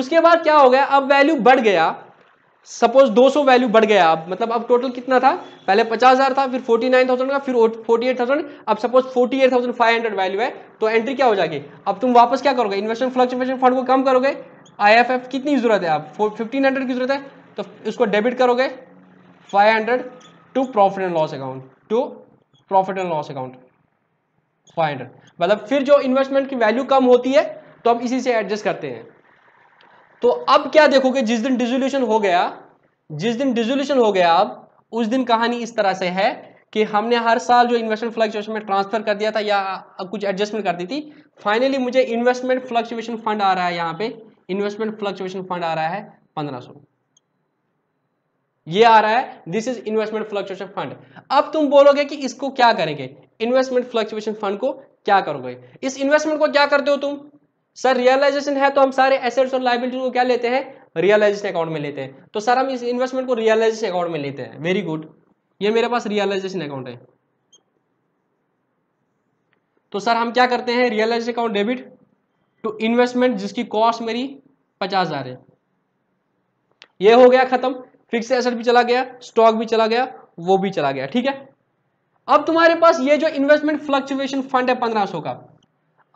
उसके बाद क्या हो गया, अब वैल्यू बढ़ गया, सपोज 200 वैल्यू बढ़ गया, अब मतलब अब टोटल कितना था, पहले 50,000 था, फिर 49,000 का, फिर 48,000, अब सपोज 48,500 वैल्यू है, तो एंट्री क्या हो जाएगी, अब तुम वापस क्या करोगे, इन्वेस्टमेंट फ्लक्चुएशन फंड को कम करोगे, IFF कितनी जरूरत है, आप 1500 की जरूरत है, तो इसको डेबिट करोगे 500 to profit and loss account, मतलब फिर जो इन्वेस्टमेंट की वैल्यू कम होती है तो आप इसी से एडजस्ट करते हैं। तो अब क्या देखोगे, जिस दिन डिसोल्यूशन हो गया, अब उस दिन कहानी इस तरह से है कि हमने हर साल जो इन्वेस्टमेंट फ्लक्चुएशन में ट्रांसफर कर दिया था या कुछ एडजस्टमेंट कर दी थी, फाइनली मुझे इन्वेस्टमेंट फ्लक्चुएशन फंड आ रहा है, यहाँ पे इन्वेस्टमेंट फ्लक्चुएशन फंड आ रहा है 1500, ये आ रहा है, this is investment fluctuation fund. अब तुम बोलोगे कि इसको क्या करेंगे, इन्वेस्टमेंट फ्लक्चुएशन फंड को क्या करोगे, इस इन्वेस्टमेंट को क्या करते हो तुम, सर रियलाइजेशन है तो हम सारे एसेट्स और लायबिलिटीज को क्या लेते हैं, रियलाइजेशन अकाउंट में लेते हैं, तो सर हम इस इन्वेस्टमेंट को रियलाइजेशन अकाउंट में लेते हैं। वेरी गुड, ये मेरे पास रियलाइजेशन अकाउंट है, तो सर हम क्या करते हैं, realisation account debit to investment, जिसकी कॉस्ट मेरी 50,000 है, यह हो गया खत्म, फिक्स एसेट भी चला गया, स्टॉक भी चला गया, वो भी चला गया, ठीक है। अब तुम्हारे पास ये जो इन्वेस्टमेंट फ्लक्चुएशन फंड है 1500 का,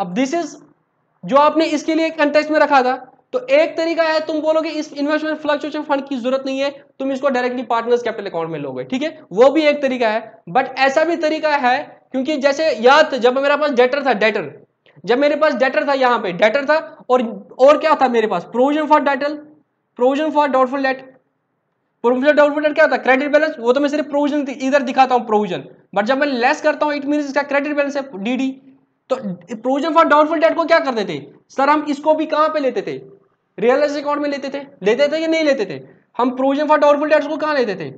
अब दिस इज जो आपने इसके लिए कंटेक्स्ट में रखा था, तो एक तरीका है, तुम बोलोगे इस इन्वेस्टमेंट फ्लक्चुएशन फंड की जरूरत नहीं है, तुम इसको डायरेक्टली पार्टनर्स कैपिटल अकाउंट में लोगे, ठीक है, वो भी एक तरीका है। बट ऐसा भी तरीका है, क्योंकि जैसे याद जब मेरे पास डेटर था, यहाँ पे डेटर था और क्या था मेरे पास, provision for debtor, provision for doubtful debt, क्या था, क्रेडिट बैलेंस, वो तो मैं सिर्फ प्रोविजन इधर दिखाता हूं प्रोविजन, बट जब मैं लेस करता हूं इट मींस इसका क्रेडिट बैलेंस है डीडी। तो प्रोविजन फॉर डाउटफुल डेट को क्या करते थे सर, हम इसको भी कहां पे लेते थे, रियलाइजेशन अकाउंट में लेते थे या नहीं लेते थे, हम प्रोविजन फॉर डाउटफुल डेट्स को कहां लेते थे,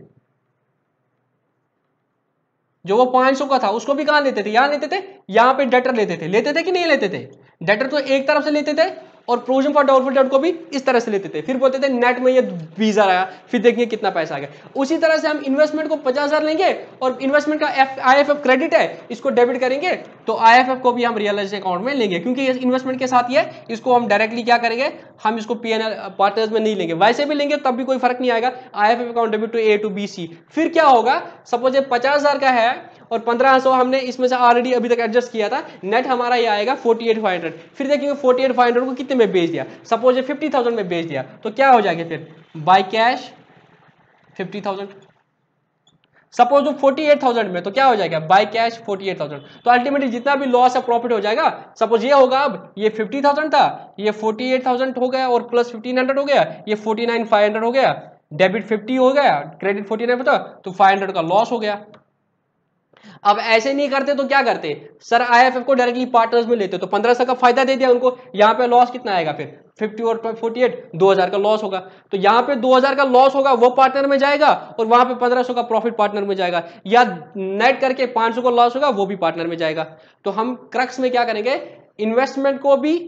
जो वो 500 का था उसको भी कहां लेते थे, यहां लेते थे, यहां पे डेटर लेते थे कि नहीं लेते थे, डेटर तो एक तरफ से लेते थे और प्रोविजन फॉर डाउटफुल डेट को भी इस तरह से लेते थे, फिर बोलते थे नेट में ये 20,000 आया, फिर देखिए कितना पैसा आ गया। उसी तरह से हम इन्वेस्टमेंट को 50,000 लेंगे और इन्वेस्टमेंट का IFF क्रेडिट है, इसको डेबिट करेंगे, तो IFF को भी हम रियलाइजेशन अकाउंट में लेंगे, क्योंकि ये इन्वेस्टमेंट के साथ ही है, इसको हम डायरेक्टली क्या करेंगे, हम इसको P&L पार्टनर्स में नहीं लेंगे, वैसे भी लेंगे तब भी कोई फर्क नहीं आएगा। IFF account debit to A to B C, फिर क्या होगा, सपोज ये 50,000 का है और 1500 हमने इसमें से ऑलरेडी अभी तक एडजस्ट किया था, नेट हमारा ये आएगा 48,500, फिर देखिए 48,500 को कितने में बेच दिया, सपोज ये 50,000 में बेच दिया, तो क्या हो जाएगा फिर बाय कैश 50,000, सपोज वो 48,000 में, तो क्या हो जाएगा बाय कैश 48,000, तो अल्टीमेटली जितना भी लॉस या प्रॉफिट हो जाएगा, सपोज ये होगा, अब ये 50,000 था, ये 48,000 हो गया और प्लस 1,500 हो गया, ये 49,500 हो गया, डेबिट 50 हो गया, क्रेडिट 49 था, तो 500 का लॉस हो गया। अब ऐसे नहीं करते तो क्या करते सर, IFF को डायरेक्टली पार्टनर्स में लेते, तो 1500 का फायदा दे दिया उनको, यहाँ पे लॉस कितना आएगा फिर 50 और 48, 2000 का लॉस होगा, तो यहाँ पे 2000 का लॉस होगा वो पार्टनर में जाएगा और वहां पे 1500 का प्रॉफिट पार्टनर में जाएगा, या नेट करके 500 का लॉस होगा वो भी पार्टनर में जाएगा। तो हम क्रक्स में क्या करेंगे, इन्वेस्टमेंट को भी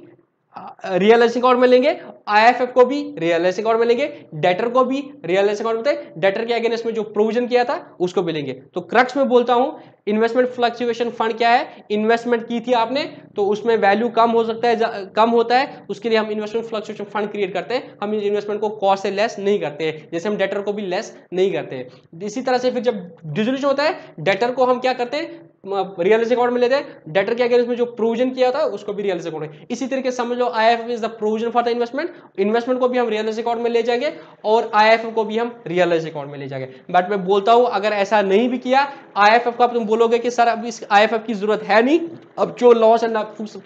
रियलाइजेशन अकाउंट में लेंगे, आईएफएफ को भी रियलाइजेशन अकाउंट में लेंगे, डेटर को भी रियलाइजेशन अकाउंट में, डेटर के अगेंस्ट में जो प्रोविजन किया था उसको भी लेंगे। तो क्रक्स में बोलता हूं इन्वेस्टमेंट फ्लक्चुएशन फंड क्या है, इन्वेस्टमेंट की थी आपने तो उसमें वैल्यू कम हो सकता है, कम होता है, उसके लिए हम इन्वेस्टमेंट फ्लक्चुएशन फंड क्रिएट करते हैं। हम इन्वेस्टमेंट को कॉस्ट से लेस नहीं करते हैं, जैसे हम डेटर को भी लेस नहीं करते हैं। इसी तरह से फिर जब डिसोल्यूशन होता है डेटर को हम क्या करते हैं रियलाइजेशन अकाउंट में लेते हैं, डेटर के अगेंस्ट में जो प्रोविजन किया था उसको भी रियलाइजेशन अकाउंट में। इसी तरीके से समझ लो IFF is the provision for the investment, investment को भी हम रियलाइजेशन अकाउंट में ले जाएंगे और आईएफएफ को भी हम रियलाइजेशन अकाउंट में ले जाएंगे। बट मैं बोलता हूं अगर ऐसा नहीं भी किया आईएफएफ का, तुम बोलोगे कि सर अब इस आईएफएफ की जरूरत है नहीं, अब जो लॉस एंड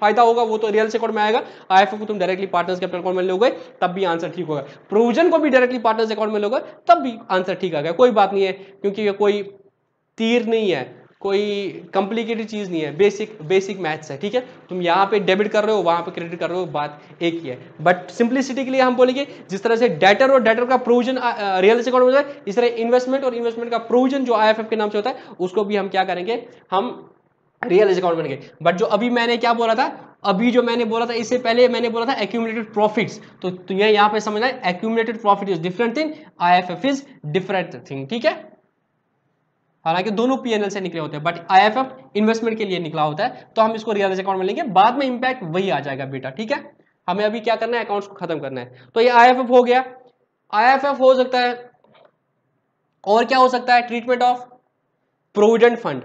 फायदा होगा वो तो रियलाइजेशन अकाउंट में आएगा, आईएफएफ को तुम डायरेक्टली पार्टनर्स कैपिटल अकाउंट में लोगे तब भी आंसर ठीक होगा, प्रोविजन को भी डायरेक्टली पार्टनर्स अकाउंट में लोगे तब भी आंसर ठीक आएगा। कोई बात नहीं है, क्योंकि कोई तीर नहीं है, कोई कॉम्प्लिकेटेड चीज़ नहीं है, बेसिक मैथ्स है। ठीक है, तुम यहाँ पे डेबिट कर रहे हो वहाँ पे क्रेडिट कर रहे हो, बात एक ही है। बट सिंप्लिसिटी के लिए हम बोलेंगे जिस तरह से डेटर और डेटर का प्रोविजन रियलाइजेशन अकाउंट में होता है, इस तरह इन्वेस्टमेंट और इन्वेस्टमेंट का प्रोविजन जो आईएफएफ के नाम से होता है उसको भी हम क्या करेंगे, हम रियलाइजेशन अकाउंट बनेंगे। बट जो अभी मैंने क्या बोला था, अभी जो मैंने बोला था इससे पहले मैंने बोला था एक्यूमुलेटेड प्रॉफिट्स, तो तुम्हें यहाँ पे समझना है accumulated profit is different thing, IFF is different thing. ठीक है, हालांकि दोनों पीएनएल से निकले होते हैं बट आईएफएफ इन्वेस्टमेंट के लिए निकला होता है तो हम इसको रियलाइजेशन अकाउंट में लेंगे, बाद में इंपैक्ट वही आ जाएगा बेटा। ठीक है, हमें अभी क्या करना है, अकाउंट्स को खत्म करना है। तो ये आईएफएफ हो गया, आईएफएफ हो सकता है और क्या हो सकता है, ट्रीटमेंट ऑफ प्रोविडेंट फंड।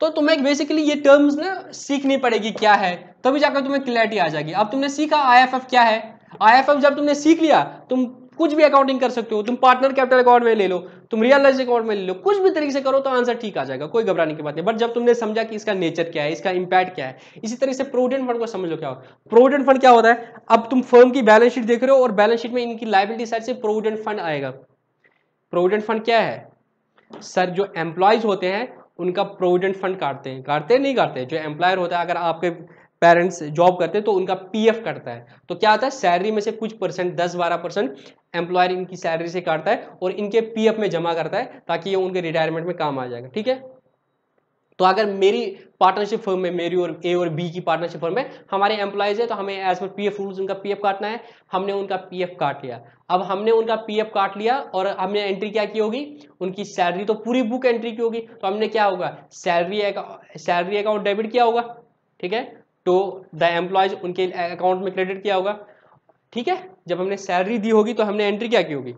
तो तुम्हें बेसिकली ये टर्म्स ना सीखनी पड़ेगी क्या है, तभी जाकर तुम्हें क्लैरिटी आ जाएगी। अब तुमने सीखा आईएफएफ क्या है, आईएफएफ जब तुमने सीख लिया तुम कुछ भी अकाउंटिंग कर सकते हो, तुम पार्टनर कैपिटल अकाउंट में ले लो, तुम रियलाइजेशन अकाउंट में ले लो, कुछ भी तरीके से करो तो आंसर ठीक आ जाएगा, कोई घबराने की बात नहीं। बट जब तुमने समझा कि इसका नेचर क्या है, इसका इंपैक्ट क्या है, इसी तरीके से प्रोविडेंट फंड को समझ लो क्या हो। प्रोविडेंट फंड क्या होता है, अब तुम फर्म की बैलेंस शीट देख रहे हो और बैलेंस शीट में इनकी लाइबिलिटी साइड से प्रोविडेंट फंड आएगा। प्रोविडेंट फंड क्या है सर, जो एम्प्लॉयज होते हैं उनका प्रोविडेंट फंड काटते हैं, जो एम्प्लॉयर होता है, अगर आपके पेरेंट्स जॉब करते हैं तो उनका पीएफ करता है, तो क्या होता है सैलरी में से कुछ परसेंट 10-12% एम्प्लॉयर इनकी सैलरी से काटता है और इनके पीएफ में जमा करता है ताकि ये उनके रिटायरमेंट में काम आ जाएगा। ठीक है, तो अगर मेरी पार्टनरशिप फर्म में, मेरी और ए और बी की पार्टनरशिप फर्म में हमारे एम्प्लॉयज है तो हमें एज पर पीएफ रूल्स उनका पीएफ काटना है। हमने उनका पीएफ काट लिया, अब हमने उनका पीएफ काट लिया और हमने एंट्री क्या की होगी, उनकी सैलरी तो पूरी बुक एंट्री की होगी, तो हमने क्या होगा सैलरी अकाउंट डेबिट किया होगा। ठीक है, तो द एम्प्लॉयज उनके अकाउंट में क्रेडिट किया होगा। ठीक है, जब हमने सैलरी दी होगी तो हमने एंट्री क्या की होगी,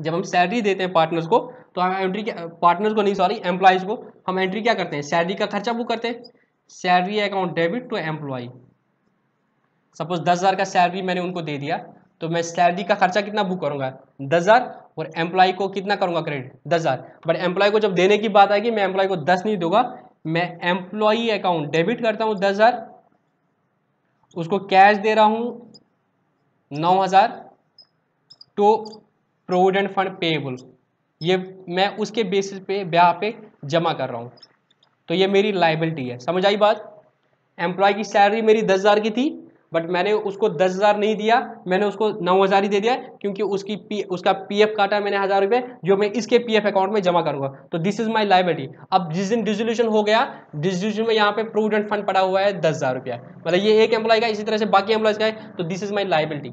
जब हम सैलरी देते हैं पार्टनर्स को तो हम एंट्री, पार्टनर्स को नहीं सॉरी एम्प्लॉयज को, हम एंट्री क्या करते हैं, सैलरी का खर्चा बुक करते हैं, salary account debit to employee. Suppose 10,000 का सैलरी मैंने उनको दे दिया तो मैं सैलरी का खर्चा कितना बुक करूंगा 10,000 और एम्प्लॉय को कितना करूंगा क्रेडिट 10,000। बट एम्प्लॉय को जब देने की बात आएगी मैं एम्प्लॉय को 10 नहीं दूंगा, मैं एम्प्लॉई अकाउंट डेबिट करता हूं 10,000, उसको कैश दे रहा हूं 9,000 टू प्रोविडेंट फंड पेएबल, ये मैं उसके बेसिस पे ब्याह पे जमा कर रहा हूं, तो ये मेरी लाइबिलिटी है। समझ आई बात, एम्प्लॉय की सैलरी मेरी 10,000 की थी बट मैंने उसको 10,000 नहीं दिया, मैंने उसको 9,000 ही दे दिया क्योंकि उसका पीएफ काटा मैंने 1,000 रुपये जो मैं इसके पीएफ अकाउंट में जमा करूंगा, तो दिस इज माय लायबिलिटी। अब जिस दिन डिसोल्यूशन हो गया, डिसोल्यूशन में यहाँ पे प्रोविडेंट फंड पड़ा हुआ है 10,000 रुपया, मतलब ये एक एम्प्लॉय का, इसी तरह से बाकी एम्प्लॉयज का है, तो this is my liability,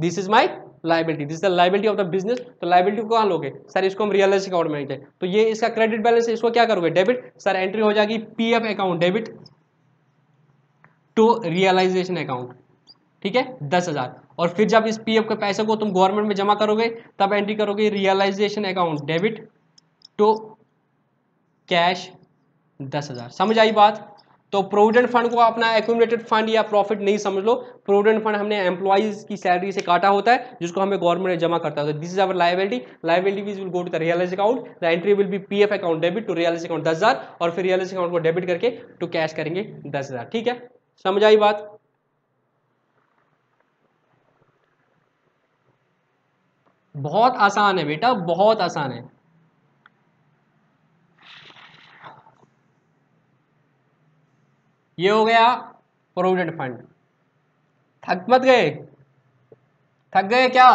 this is the liability of the business. तो लायबिलिटी को कहाँ लोगे सर, इसको हम रियलाइजेशन अकाउंट में लेंगे, तो ये इसका क्रेडिट बैलेंस है, इसको क्या करोगे डेबिट, सर एंट्री हो जाएगी PF account debit to realisation account. ठीक है, 10,000, और फिर जब इस पीएफ के पैसे को तुम गवर्नमेंट में जमा करोगे तब एंट्री करोगे realisation account debit to cash 10,000। समझ आई बात, तो प्रोविडेंट फंड को अपना एक्यूमुलेटेड फंड या प्रॉफिट नहीं समझ लो, प्रोविडेंट फंड हमने एम्प्लॉइज की सैलरी से काटा होता है जिसको हमें गवर्नमेंट में जमा करता है, this is our liability, liability will go to the realisation account, the entry will be PF account debit to realisation account 10,000 और फिर रियलाइजेशन अकाउंट को डेबिट करके टू कैश करेंगे 10,000। ठीक है, समझ आई बात। बहुत आसान है बेटा, बहुत आसान है। ये हो गया प्रोविडेंट फंड। थक मत गए, थक गए क्या?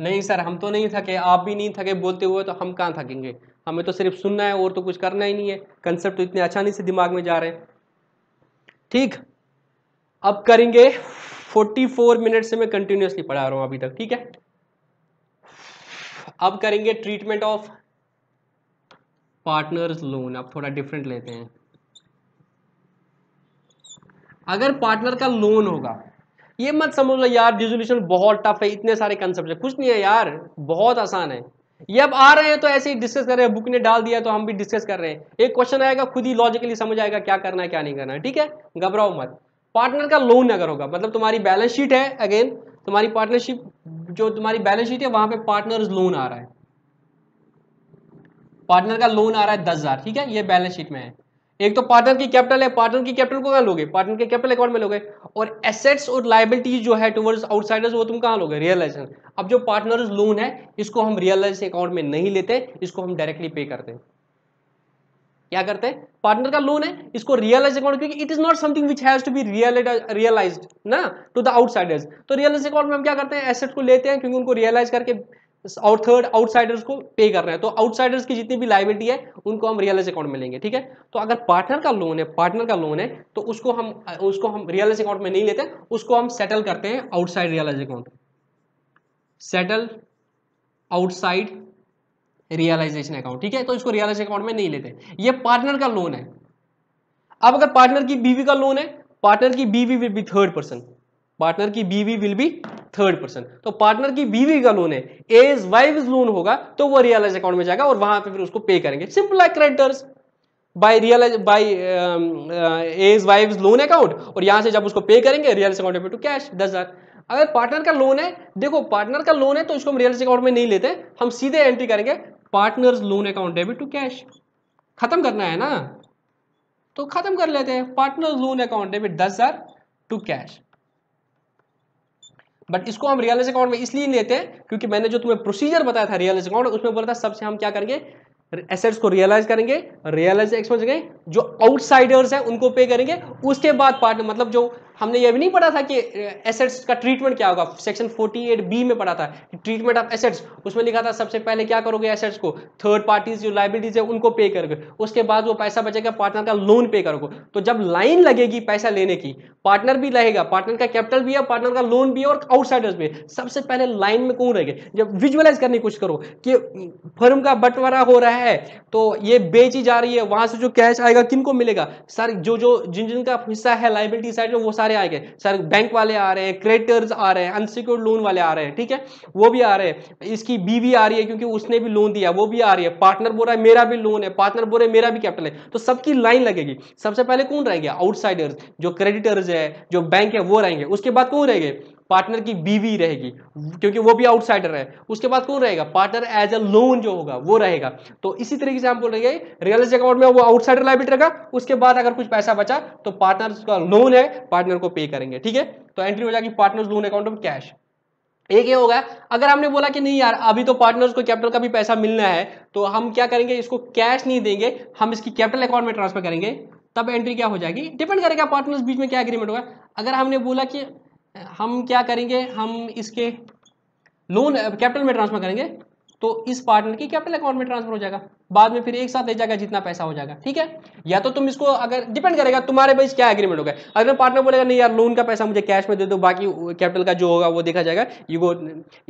नहीं सर हम तो नहीं थके, आप भी नहीं थके बोलते हुए, तो हम कहाँ थकेंगे, हमें तो सिर्फ सुनना है और तो कुछ करना ही नहीं है, कंसेप्ट तो इतने आसानी से दिमाग में जा रहे हैं। ठीक, अब करेंगे 44 मिनट से मैं कंटिन्यूअसली पढ़ा रहा हूं अभी तक, ठीक है। अब करेंगे ट्रीटमेंट ऑफ पार्टनर्स लोन। अब थोड़ा डिफरेंट लेते हैं। अगर पार्टनर का लोन होगा, ये मत समझ लो यार डिसोल्यूशन बहुत टफ है, इतने सारे कंसेप्ट है, कुछ नहीं है यार, बहुत आसान है। ये अब आ रहे हैं तो ऐसे ही डिस्कस कर रहे हैं, बुक ने डाल दिया तो हम भी डिस्कस कर रहे हैं। एक क्वेश्चन आएगा, खुद ही लॉजिकली समझ आएगा क्या करना है क्या नहीं करना है, ठीक है, घबराओ मत। पार्टनर का लोन अगर होगा मतलब तुम्हारी बैलेंस शीट है, अगेन तुम्हारी पार्टनरशिप जो तुम्हारी बैलेंस शीट है वहां पे पार्टनर्स लोन आ रहा है, पार्टनर का लोन आ रहा है 10,000, ठीक है, ये बैलेंस शीट में है। एक तो पार्टनर की कैपिटल है, पार्टनर की कैपिटल को कहाँ लोगे, पार्टनर के कैपिटल अकाउंट में लोगे। और एसेट्स और लाइबिलिटीज जो है टुवर्ड्स आउटसाइडर्स वो तुम कहाँ लोगे, रियलाइजेशन। अब जो पार्टनर्स लोन है इसको हम रियलाइजेशन अकाउंट में नहीं लेते, इसको हम डायरेक्टली पे करते हैं। क्या करते हैं, पार्टनर का लोन है इसको रियलाइजेशन अकाउंट, क्योंकि it is not something which has to be realised ना टू द आउटसाइडर्स। तो रियलाइजेशन अकाउंट में हम क्या करते हैं, एसेट को लेते हैं क्योंकि उनको रियलाइज करके आउटसाइडर्स को पे करना है। तो आउटसाइडर्स की जितनी भी लायबिलिटी है उनको हम रियलाइज अकाउंट में लेंगे, ठीक है। तो अगर पार्टनर का लोन है तो उसको हम रियलाइज अकाउंट में नहीं लेते, उसको हम सेटल करते हैं outside realise account, settle outside realisation account, ठीक है। तो इसको रियलाइजेशन अकाउंट में नहीं लेते, ये पार्टनर का लोन है। अब अगर पार्टनर की बीवी का लोन है, पार्टनर की बीवी will be third person, partner की बीवी विल बी थर्ड पर्सन। तो पार्टनर की बीवी का लोन है, एज वाइफ लोन होगा तो वो रियलाइज अकाउंट में जाएगा और वहां पे फिर उसको पे करेंगे, simple like creditors by A's wife loan account. और यहां से जब उसको पे करेंगे realise account pay to cash 10,000। अगर पार्टनर का लोन है, देखो पार्टनर का लोन है तो इसको हम रियलाइज अकाउंट में नहीं लेते, हम सीधे एंट्री करेंगे partners loan account debit to cash. खत्म करना है ना तो खत्म कर लेते हैं, partners loan account debit 10,000 to cash. But इसको हम रियलाइज अकाउंट में इसलिए लेते हैं क्योंकि मैंने जो तुम्हें प्रोसीजर बताया था रियलाइज अकाउंट, उसमें बोला था सबसे हम क्या करेंगे, एसेट्स को रियलाइज करेंगे, रियलाइज एक्सपेंस करेंगे, जो आउटसाइडर्स हैं उनको पे करेंगे। उसके बाद पार्टनर मतलब जो हमने ये भी नहीं पढ़ा था कि एसेट्स का ट्रीटमेंट क्या होगा, सेक्शन 48B में पढ़ा था ट्रीटमेंट ऑफ एसेट्स, उसमें लिखा था सबसे पहले क्या करोगे, एसेट्स को थर्ड पार्टीज जो लाइबिलिटीज है उनको पे करोगे, उसके बाद वो पैसा बचेगा पार्टनर का लोन पे करोगे। तो जब लाइन लगेगी पैसा लेने की, पार्टनर भी रहेगा, पार्टनर का कैपिटल भी है, पार्टनर का लोन भी है और आउटसाइडर्स भी, सबसे पहले लाइन में कौन रहेगा। जब विजुअलाइज करने की कोशिश करो कि फर्म का बंटवारा हो रहा है तो ये बेची जा रही है, वहां से जो कैश आएगा किनको मिलेगा, सारे जो जो जिन जिन का हिस्सा है लाइबिलिटी साइड में वो आएंगे, सर बैंक वाले आ रहे हैं, क्रेडिटर्स आ रहे हैं, अनसिक्योर्ड लोन वाले आ रहे हैं, ठीक है, वो भी आ रहे हैं, इसकी बीवी आ रही है क्योंकि उसने भी लोन दिया, वो भी आ रही है, पार्टनर बोल रहा है मेरा भी लोन है, पार्टनर बोल रहा है मेरा भी कैपिटल है। तो सबकी लाइन लगेगी, सबसे पहले कौन रहेंगे, आउटसाइडर्स, जो क्रेडिटर्स है, जो बैंक है वो रहेंगे। उसके बाद कौन रहेंगे, पार्टनर की बीवी रहेगी क्योंकि वो भी आउटसाइडर है। उसके बाद कौन रहेगा, पार्टनर एज अ लोन जो होगा वो रहेगा। तो इसी तरीके से हम बोल रहे हैं रियलाइज अकाउंट में वो आउटसाइडर लायबिलिटी रहेगा, उसके बाद अगर कुछ पैसा बचा तो पार्टनर का लोन है, पार्टनर को पे करेंगे, ठीक है। तो एंट्री हो जाएगी partners loan account of cash. एक ये होगा। अगर हमने बोला कि नहीं यार अभी तो पार्टनर्स को कैपिटल का भी पैसा मिलना है तो हम क्या करेंगे, इसको कैश नहीं देंगे, हम इसकी कैपिटल अकाउंट में ट्रांसफर करेंगे, तब एंट्री क्या हो जाएगी, डिपेंड करेगा पार्टनर्स बीच में क्या एग्रीमेंट होगा। अगर हमने बोला कि हम क्या करेंगे, हम इसके लोन कैपिटल में ट्रांसफर करेंगे तो इस पार्टनर की कैपिटल अकाउंट में ट्रांसफर हो जाएगा, बाद में फिर एक साथ ले जाएगा जितना पैसा हो जाएगा, ठीक है। या तो तुम इसको, अगर डिपेंड करेगा तुम्हारे बीच क्या एग्रीमेंट होगा। अगर पार्टनर बोलेगा नहीं यार लोन का पैसा मुझे कैश में दे दो, बाकी कैपिटल का जो होगा वो देखा जाएगा,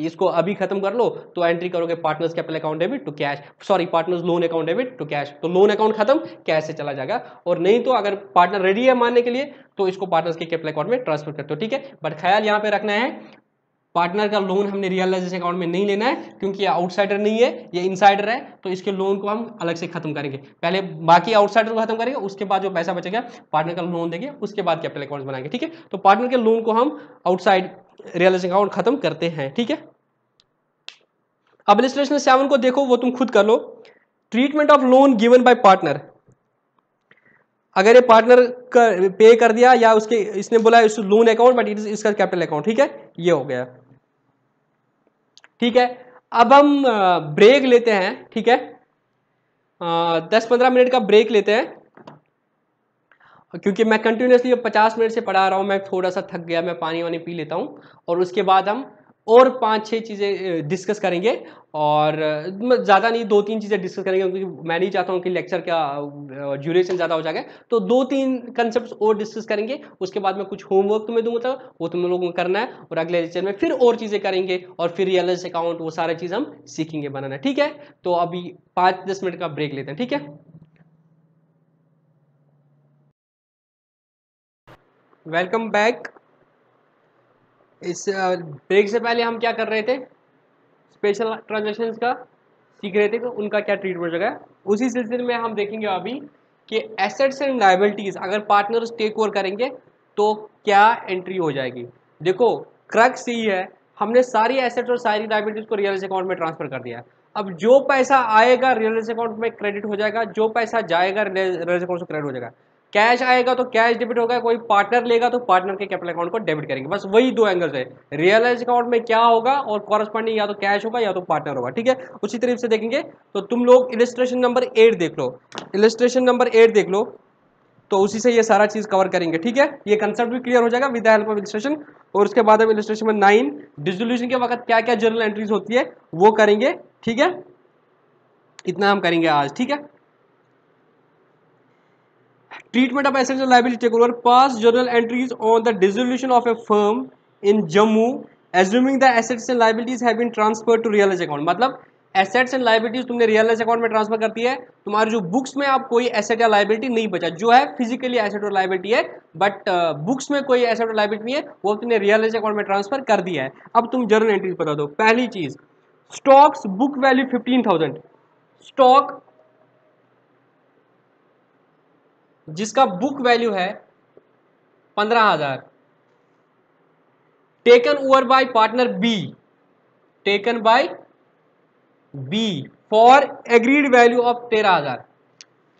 इसको अभी खत्म कर लो, तो एंट्री करोगे partners capital account debit to cash, sorry partners loan account debit to cash. तो लोन अकाउंट खत्म, कैश से चला जाएगा। और नहीं तो अगर पार्टनर रेडी है मानने के लिए तो इसको पार्टनर्स के कैपिटल अकाउंट में ट्रांसफर करते हो, ठीक है। बट ख्याल यहाँ पे रखना है, पार्टनर का लोन हमने रियलाइजेशन अकाउंट में नहीं लेना है क्योंकि ये आउटसाइडर नहीं है, ये इनसाइडर है, तो इसके लोन को हम अलग से खत्म करेंगे। पहले बाकी आउटसाइडर को खत्म करेंगे, उसके बाद जो पैसा बचेगा पार्टनर का लोन देंगे, उसके बाद कैपिटल अकाउंट बनाएंगे, ठीक है। तो पार्टनर के लोन को हम आउटसाइड रियलाइजेशन अकाउंट खत्म करते हैं, ठीक है। अब इलस्ट्रेशन 7 को देखो, वो तुम खुद कर लो। Treatment of loan given by partner. अगर ये पार्टनर पे कर दिया या उसके इसने बोला इस loan account but it is इसका कैपिटल अकाउंट, ठीक है, ये हो गया, ठीक है। अब हम ब्रेक लेते हैं, ठीक है, 10-15 मिनट का ब्रेक लेते हैं क्योंकि मैं कंटिन्यूसली 50 मिनट से पढ़ा रहा हूँ, मैं थोड़ा सा थक गया, मैं पानी वानी पी लेता हूँ और उसके बाद हम और 5-6 चीज़ें डिस्कस करेंगे और ज़्यादा नहीं 2-3 चीज़ें डिस्कस करेंगे क्योंकि मैं नहीं चाहता हूँ कि लेक्चर का ड्यूरेशन ज़्यादा हो जाएगा। तो 2-3 कंसेप्ट और डिस्कस करेंगे, उसके बाद मैं कुछ होमवर्क तुम्हें दूंगा वो तुम लोगों को करना है और अगले लेक्चर में फिर और चीज़ें करेंगे और फिर रियलाइज अकाउंट वो सारा चीज़ हम सीखेंगे बनाना, ठीक है। तो अभी 5-10 मिनट का ब्रेक लेते हैं, ठीक है। Welcome back. इस ब्रेक से पहले हम क्या कर रहे थे, स्पेशल ट्रांजैक्शंस का सीख रहे थे कि उनका क्या ट्रीटमेंट होगा। उसी सिलसिले में हम देखेंगे अभी कि एसेट्स एंड लायबिलिटीज अगर पार्टनर्स टेक ओवर करेंगे तो क्या एंट्री हो जाएगी। देखो क्रक्स यही है, हमने सारी एसेट्स और सारी लायबिलिटीज को रियल एस्टेट अकाउंट में ट्रांसफर कर दिया। अब जो पैसा आएगा रियल एस्टेट अकाउंट में क्रेडिट हो जाएगा, जो पैसा जाएगा रियल एस्टेट अकाउंट से क्रेडिट हो जाएगा। कैश आएगा तो कैश डेबिट होगा, कोई पार्टनर लेगा तो पार्टनर के कैपिटल अकाउंट को डेबिट करेंगे। बस वही दो एंगल्स है, रियलाइज अकाउंट में क्या होगा और कॉरस्पॉन्डिंग या तो कैश होगा या तो पार्टनर होगा, ठीक है। उसी तरह से देखेंगे तो तुम लोग इलस्ट्रेशन नंबर 8 देख लो, इलस्ट्रेशन नंबर 8 देख लो, तो उसी से ये सारा चीज़ कवर करेंगे, ठीक है। ये कंसेप्ट भी क्लियर हो जाएगा with the help of illustration. और उसके बाद हम इलस्ट्रेशन नंबर 9 डिसोल्यूशन के वक्त क्या क्या जर्नल एंट्रीज होती है वो करेंगे, ठीक है। इतना हम करेंगे आज, ठीक है। Treatment of assets and liability take over pass journal entries on the dissolution of a firm in Jammu assuming the assets and liabilities have been transferred to realise account. मतलब एसेट्स एंड लायबिलिटीज तुमने realise account में transfer करती है, तुम्हारे जो books में आप कोई एसेट या लायबिलिटी नहीं बचा, जो है फिजिकली एसेट और लायबिलिटी है बट बुक्स में कोई एसेट और लायबिलिटी नहीं है, वो तुमने रियलाइज अकाउंट में ट्रांसफर कर दिया है। अब तुम जर्नल एंट्रीज बता दो। पहली चीज स्टॉक्स बुक वैल्यू 15,000, स्टॉक जिसका बुक वैल्यू है 15,000 taken over by partner B, taken by B for agreed value of 13,000।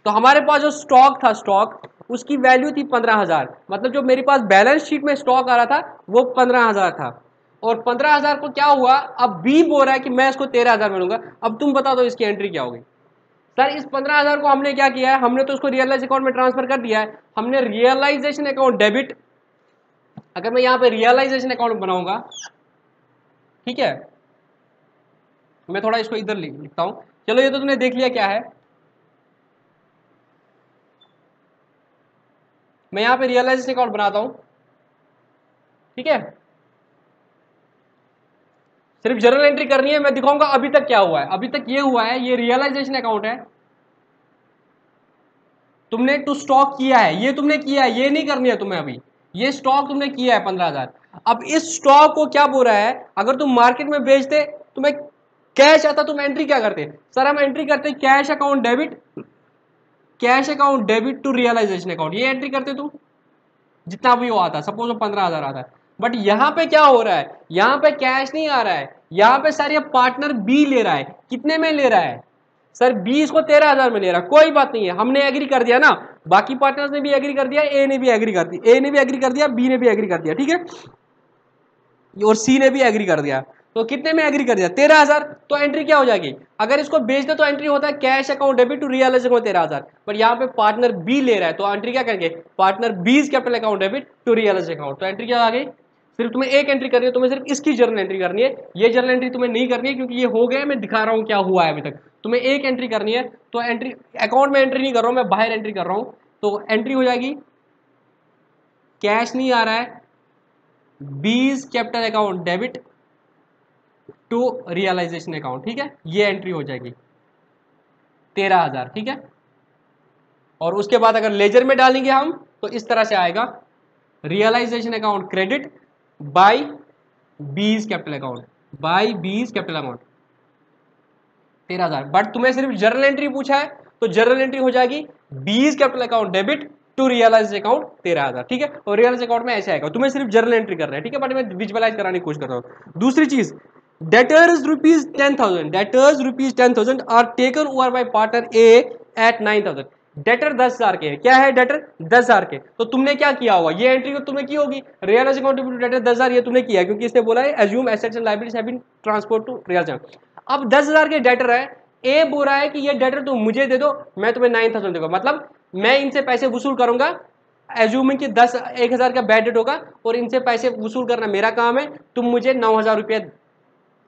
तो हमारे पास जो स्टॉक था, स्टॉक उसकी वैल्यू थी 15,000, मतलब जो मेरे पास बैलेंस शीट में स्टॉक आ रहा था वो 15,000 था और 15,000 को क्या हुआ, अब बी बोल रहा है कि मैं इसको 13,000 में लूंगा। अब तुम बता दो इसकी एंट्री क्या होगी। सर इस 15,000 को हमने क्या किया है, हमने तो उसको रियलाइज अकाउंट में ट्रांसफर कर दिया है, हमने रियलाइजेशन अकाउंट डेबिट, अगर मैं यहाँ पे रियलाइजेशन अकाउंट बनाऊंगा, ठीक है, मैं थोड़ा इसको इधर लिखता हूँ, चलो ये तो तुमने देख लिया क्या है। मैं यहाँ पे रियलाइजेशन अकाउंट बनाता हूँ, ठीक है, सिर्फ जर्नल एंट्री करनी है, मैं दिखाऊंगा अभी तक क्या हुआ है। अभी तक ये हुआ है, ये रियलाइजेशन अकाउंट है, तुमने टू स्टॉक किया है, ये तुमने किया है, ये नहीं करनी है तुम्हें अभी, ये स्टॉक तुमने किया है 15,000। अब इस स्टॉक को क्या बोल रहा है, अगर तुम मार्केट में बेचते तुम्हें कैश आता, तुम एंट्री क्या करते, सर हम एंट्री करते cash account debit, cash account debit to realisation account, ये एंट्री करते तुम, जितना भी वो आता, सपोज वो 15,000 आता है। बट यहाँ पे क्या हो रहा है, यहाँ पे कैश नहीं आ रहा है, यहाँ पे सर ये पार्टनर बी ले रहा है, कितने में ले रहा है, सर बी इसको 13,000 में ले रहा है, कोई बात नहीं है, हमने एग्री कर दिया ना, बाकी पार्टनर्स ने भी एग्री कर दिया, ए ने भी एग्री कर दिया, ए ने भी एग्री कर दिया, बी ने भी एग्री कर दिया, ठीक है, और सी ने भी एग्री कर दिया, तो कितने में एग्री कर दिया 13,000। तो एंट्री क्या हो जाएगी, अगर इसको बेचते तो एंट्री होता है cash account debit to realise account 13,000, पर यहाँ पे पार्टनर बी ले रहा है तो एंट्री क्या करेंगे, partner B's capital account debit to realise account. तो एंट्री क्या आ गई, सिर्फ तुम्हें एक एंट्री करनी है, तुम्हें सिर्फ इसकी जर्नल एंट्री करनी है, ये जर्नल एंट्री तुम्हें नहीं करनी है क्योंकि ये हो गया, मैं दिखा रहा हूँ क्या हुआ है अभी तक, तुम्हें एक एंट्री करनी है। तो एंट्री अकाउंट में एंट्री नहीं कर रहा हूँ मैं, बाहर एंट्री कर रहा हूँ, तो एंट्री हो जाएगी कैश नहीं आ रहा है, B's capital account debit to realisation account, ठीक है, ये एंट्री हो जाएगी 13,000, ठीक है। और उसके बाद अगर लेजर में डालेंगे हम तो इस तरह से आएगा realisation account credit by B's capital account, by B's capital account 13,000। But तुम्हें सिर्फ जर्नल एंट्री पूछा है तो जर्नल एंट्री हो जाएगी B's capital account debit to realise account 13,000, ठीक है। और रियलाइज अकाउंट में ऐसे आएगा, तुम्हें सिर्फ जर्नल एंट्री करना है, ठीक है, बट मैं विजुअलाइज कराने की कोशिश कर रहा हूँ। दूसरी चीज debtors rupees 10,000, debtors rupees 10,000 are taken over by partner A at 9,000। Debtor 10,000 के, क्या है डेटर 10,000 के, तो तुमने क्या किया होगा, ये एंट्री तो तुमने की होगी रियलाइज अकाउंट टू डेटर 10,000, ये तुमने किया क्योंकि इसने बोला है assume assets and liabilities have been transferred to realise account. अब 10,000 के डेटर है, ए बोल रहा है कि ये डेटर तुम मुझे दे दो, मैं तुम्हें 9,000 दूंगा, मतलब मैं इनसे पैसे वसूल करूंगा, एज्यूमिंग कि 10 1,000 का बैड डेट होगा और इनसे पैसे वसूल करना मेरा काम है, तुम मुझे 9,000 रुपया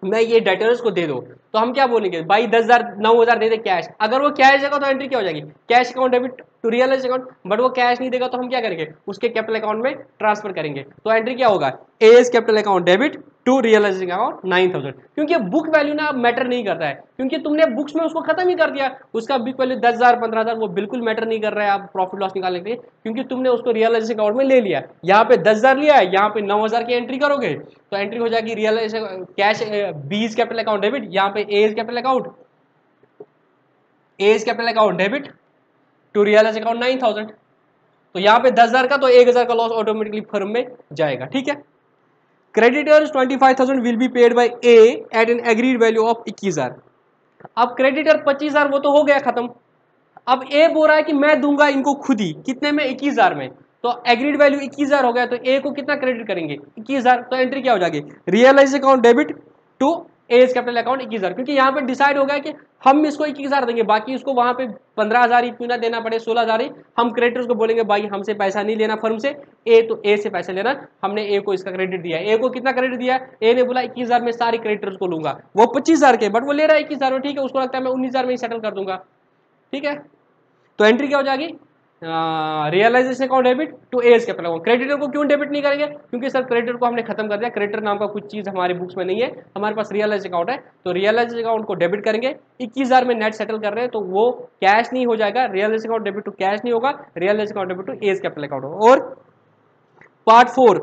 मैं ये डेटर्स को दे दो, तो हम क्या बोलेंगे, भाई 10,000 9,000 दे दे कैश। अगर वो कैश देगा तो एंट्री क्या हो जाएगी, cash account debit to realise account. But वो कैश नहीं देगा तो हम क्या करेंगे, उसके कैपिटल अकाउंट में ट्रांसफर करेंगे। तो एंट्री क्या होगा, A's capital account debit to realising account 9,000। क्योंकि बुक वैल्यू ना मैटर नहीं करता है, क्योंकि तुमने बुक्स में उसको खत्म ही कर दिया, उसका बुक वैल्यू 10,000 15,000 वो बिल्कुल मैटर नहीं कर रहा है आप प्रॉफिट लॉस निकालने के लिए, क्योंकि तुमने उसको रियलाइजिंग अकाउंट में ले लिया। यहाँ पे 10,000 लिया है, यहाँ पे 9,000 की एंट्री करोगे तो एंट्री हो जाएगी realise cash B's capital account debit, यहाँ पे A's capital account debit to realise account 9,000। तो यहाँ पे 10,000 का तो 1,000 का लॉस ऑटोमेटिकली फर्म में जाएगा। ठीक है, creditors 25,000 will be paid by A at an agreed value of 21,000। अब क्रेडिटर 25,000 वो तो हो गया खत्म। अब ए बोल रहा है कि मैं दूंगा इनको खुद ही, कितने में, 21,000 में। तो एग्रीड वैल्यू 21,000 हो गया, तो ए को कितना क्रेडिट करेंगे, 21,000। तो एंट्री क्या हो जाएगी, realise account debit to A's capital account 21,000। क्योंकि यहाँ पे डिसाइड हो गया कि हम इसको 21,000 देंगे, बाकी उसको वहाँ पे 15,000 ही क्यों ना देना पड़े, 16,000 ही। हम क्रेडिटर्स को बोलेंगे भाई हमसे पैसा नहीं लेना फर्म से, ए तो ए से पैसे लेना, हमने ए को इसका क्रेडिट दिया। ए को कितना क्रेडिट दिया, ए ने बोला 21,000 में सारी क्रेडिटर्स को लूंगा, वो 25,000 के, बट वो ले रहा है 21,000 में। ठीक है, उसको लगता है मैं 19,000 में ही सेटल कर दूंगा। ठीक है, तो एंट्री क्या हो जाएगी, realisation account debit to A's capital account. Creditor को क्यों डेबिट नहीं करेंगे, क्योंकि सर क्रेडिटर को हमने खत्म कर दिया, क्रेडिटर नाम का कुछ चीज़ हमारे बुक्स में नहीं है, हमारे पास रियलाइज अकाउंट है। तो रियलाइज अकाउंट को डेबिट करेंगे, 21,000 में नेट सेटल कर रहे हैं, तो वो कैश नहीं हो जाएगा, realise account debit to cash नहीं होगा, realise account debit to A's capital account होगा। और part 4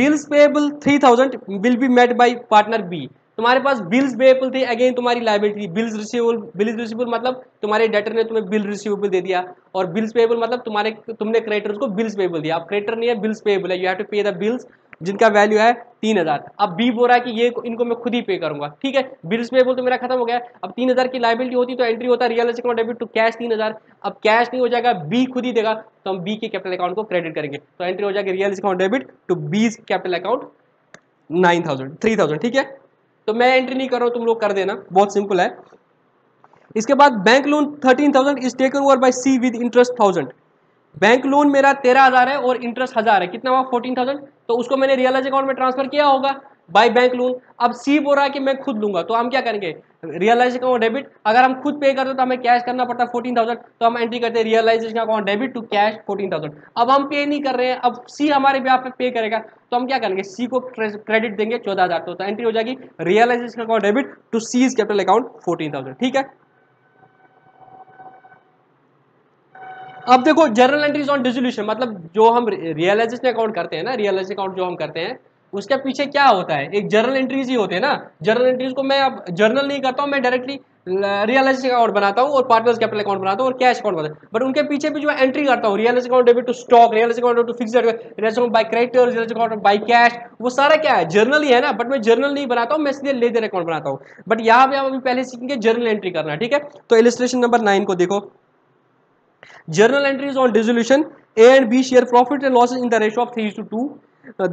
bills payable 3,000 will be met by partner B. तुम्हारे पास बिल्स पेएबल थे, अगेन तुम्हारी liability, bills receivable, bills receivable मतलब तुम्हारे डेटर ने तुम्हें बिल रिसीवेबल दे दिया, और बिल्स पेएबल मतलब तुमने क्रेडिटर्स को बिल्स पेएबल दिया। अब क्रेडिटर नहीं है, बिल्स पेएबल है, you have to pay the bills जिनका वैल्यू है 3,000। अब बी बोल रहा है कि ये इनको मैं खुद ही पे करूंगा। ठीक है, बिल्स पेएबल तो मेरा खत्म हो गया, अब 3,000 की लायबिलिटी होती तो एंट्री होता realise account debit to cash 3,000। अब कैश नहीं हो जाएगा, बी खुद ही देगा, तो हम बी के कैपिटल अकाउंट को क्रेडिट करेंगे, तो एंट्री हो जाएगी realise account debit to B capital account 3,000। ठीक है, तो मैं एंट्री नहीं कर रहा हूँ, तुम लोग कर देना, बहुत सिंपल है। इसके बाद bank loan 13,000 is taken over by C with interest 1,000। Bank loan मेरा 13,000 है और इंटरेस्ट 1,000 है, कितना हुआ 14,000। तो उसको मैंने रियलाइज अकाउंट में ट्रांसफर किया होगा बाय बैंक लोन। अब सी बोल रहा है कि मैं खुद लूंगा, तो हम क्या करेंगे, रियलाइज अकाउंट डेबिट, अगर हम खुद पे करते तो हमें कैश करना पड़ता 14,000, तो हम एंट्री करते हैं realisation account debit to cash 14,000। अब हम पे नहीं कर रहे हैं, अब सी हमारे पे आप पे करेगा, तो हम क्या करेंगे, सी को क्रेडिट देंगे 14,000, तो एंट्री हो जाएगी realisation account debit to C's capital account 14,000। ठीक है, अब देखो जर्नल एंट्रीज ऑन डिसोल्यूशन, मतलब जो हम रियलाइजेशन अकाउंट करते हैं ना, रियलाइजेशन अकाउंट जो हम करते हैं उसके पीछे क्या होता है, एक जर्नल एंट्रीज ही होते हैं ना। जर्नल एंट्रीज को मैं अब जर्नल नहीं करता हूँ, मैं डायरेक्टली रियलाइजेशन अकाउंट बनाता हूँ और पार्टनर्स कैपिटल अकाउंट बनाता हूँ और कैश अकाउंट बनाता हूँ, बट उनके पीछे भी जो मैं एंट्री करता हूँ, realisation account debit to stock, realisation account to fixed, realisation account by creditors, realisation account by cash, वो सारा क्या है, जर्नल ही है ना। बट मैं जर्नल नहीं बनाता हूँ, मैं सीधे लेजर अकाउंट बनाता हूँ, बट यहाँ पे हम अभी पहले सीखेंगे जर्नल एंट्री करना। ठीक है, तो इलस्ट्रेशन नंबर 9 को देखो, journal entries on dissolution. A and B share profit and losses in the ratio of 3:2।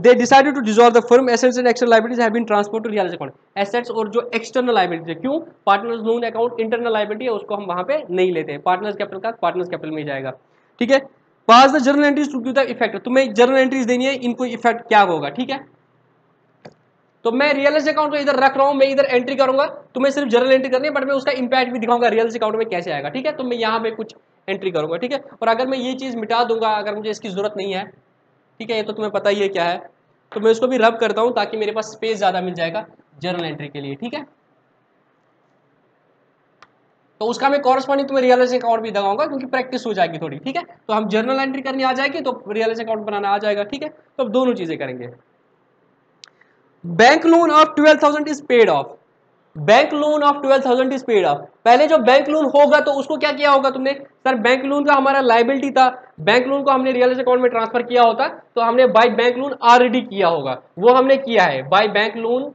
They decided to dissolve the firm. Assets and external liabilities have been transferred to realization account. Assets और जो external liabilities है, क्यों, partners loan account internal liability है, उसको हम वहाँ पे नहीं लेते हैं, partners capital का partners capital में ही जाएगा। ठीक है, pass the journal entries to give the effect, तुम्हें journal entries देनी है, इनको effect क्या होगा। ठीक है, तो मैं रियलाइज अकाउंट को इधर रख रहा हूँ, मैं इधर एंट्री करूंगा, तुम्हें सिर्फ जर्नल एंट्री करनी है, बट मैं उसका इंपैक्ट भी दिखाऊंगा रियलाइज अकाउंट में कैसे आएगा। ठीक है, तो मैं यहाँ पे कुछ एंट्री करूंगा। ठीक है, और अगर मैं ये चीज मिटा दूंगा, अगर मुझे इसकी जरूरत नहीं है, ठीक है, ये तो तुम्हें पता ही है क्या है, तो मैं इसको भी रब करता हूं ताकि मेरे पास स्पेस ज्यादा मिल जाएगा जर्नल एंट्री के लिए। ठीक है, तो उसका मैं कॉरस्पॉन्डिंग तुम्हें रियलाइज अकाउंट भी दिखाऊंगा, क्योंकि प्रैक्टिस हो जाएगी थोड़ी। ठीक है, तो हम जर्नल एंट्री करनी आ जाएगी तो रियलाइज अकाउंट बनाना आ जाएगा। ठीक है, तो अब दोनों चीजें करेंगे। Bank loan of 12,000 is paid off, bank loan of 12,000 is paid off. पहले जो बैंक लोन होगा तो उसको क्या किया होगा तुमने, सर बैंक लोन का हमारा लायबिलिटी था, बैंक लोन को हमने रियलाइज अकाउंट में ट्रांसफर किया होता तो हमने बाय बैंक लोन ऑलरेडी किया होगा, वो हमने किया है। बाय बैंक लोन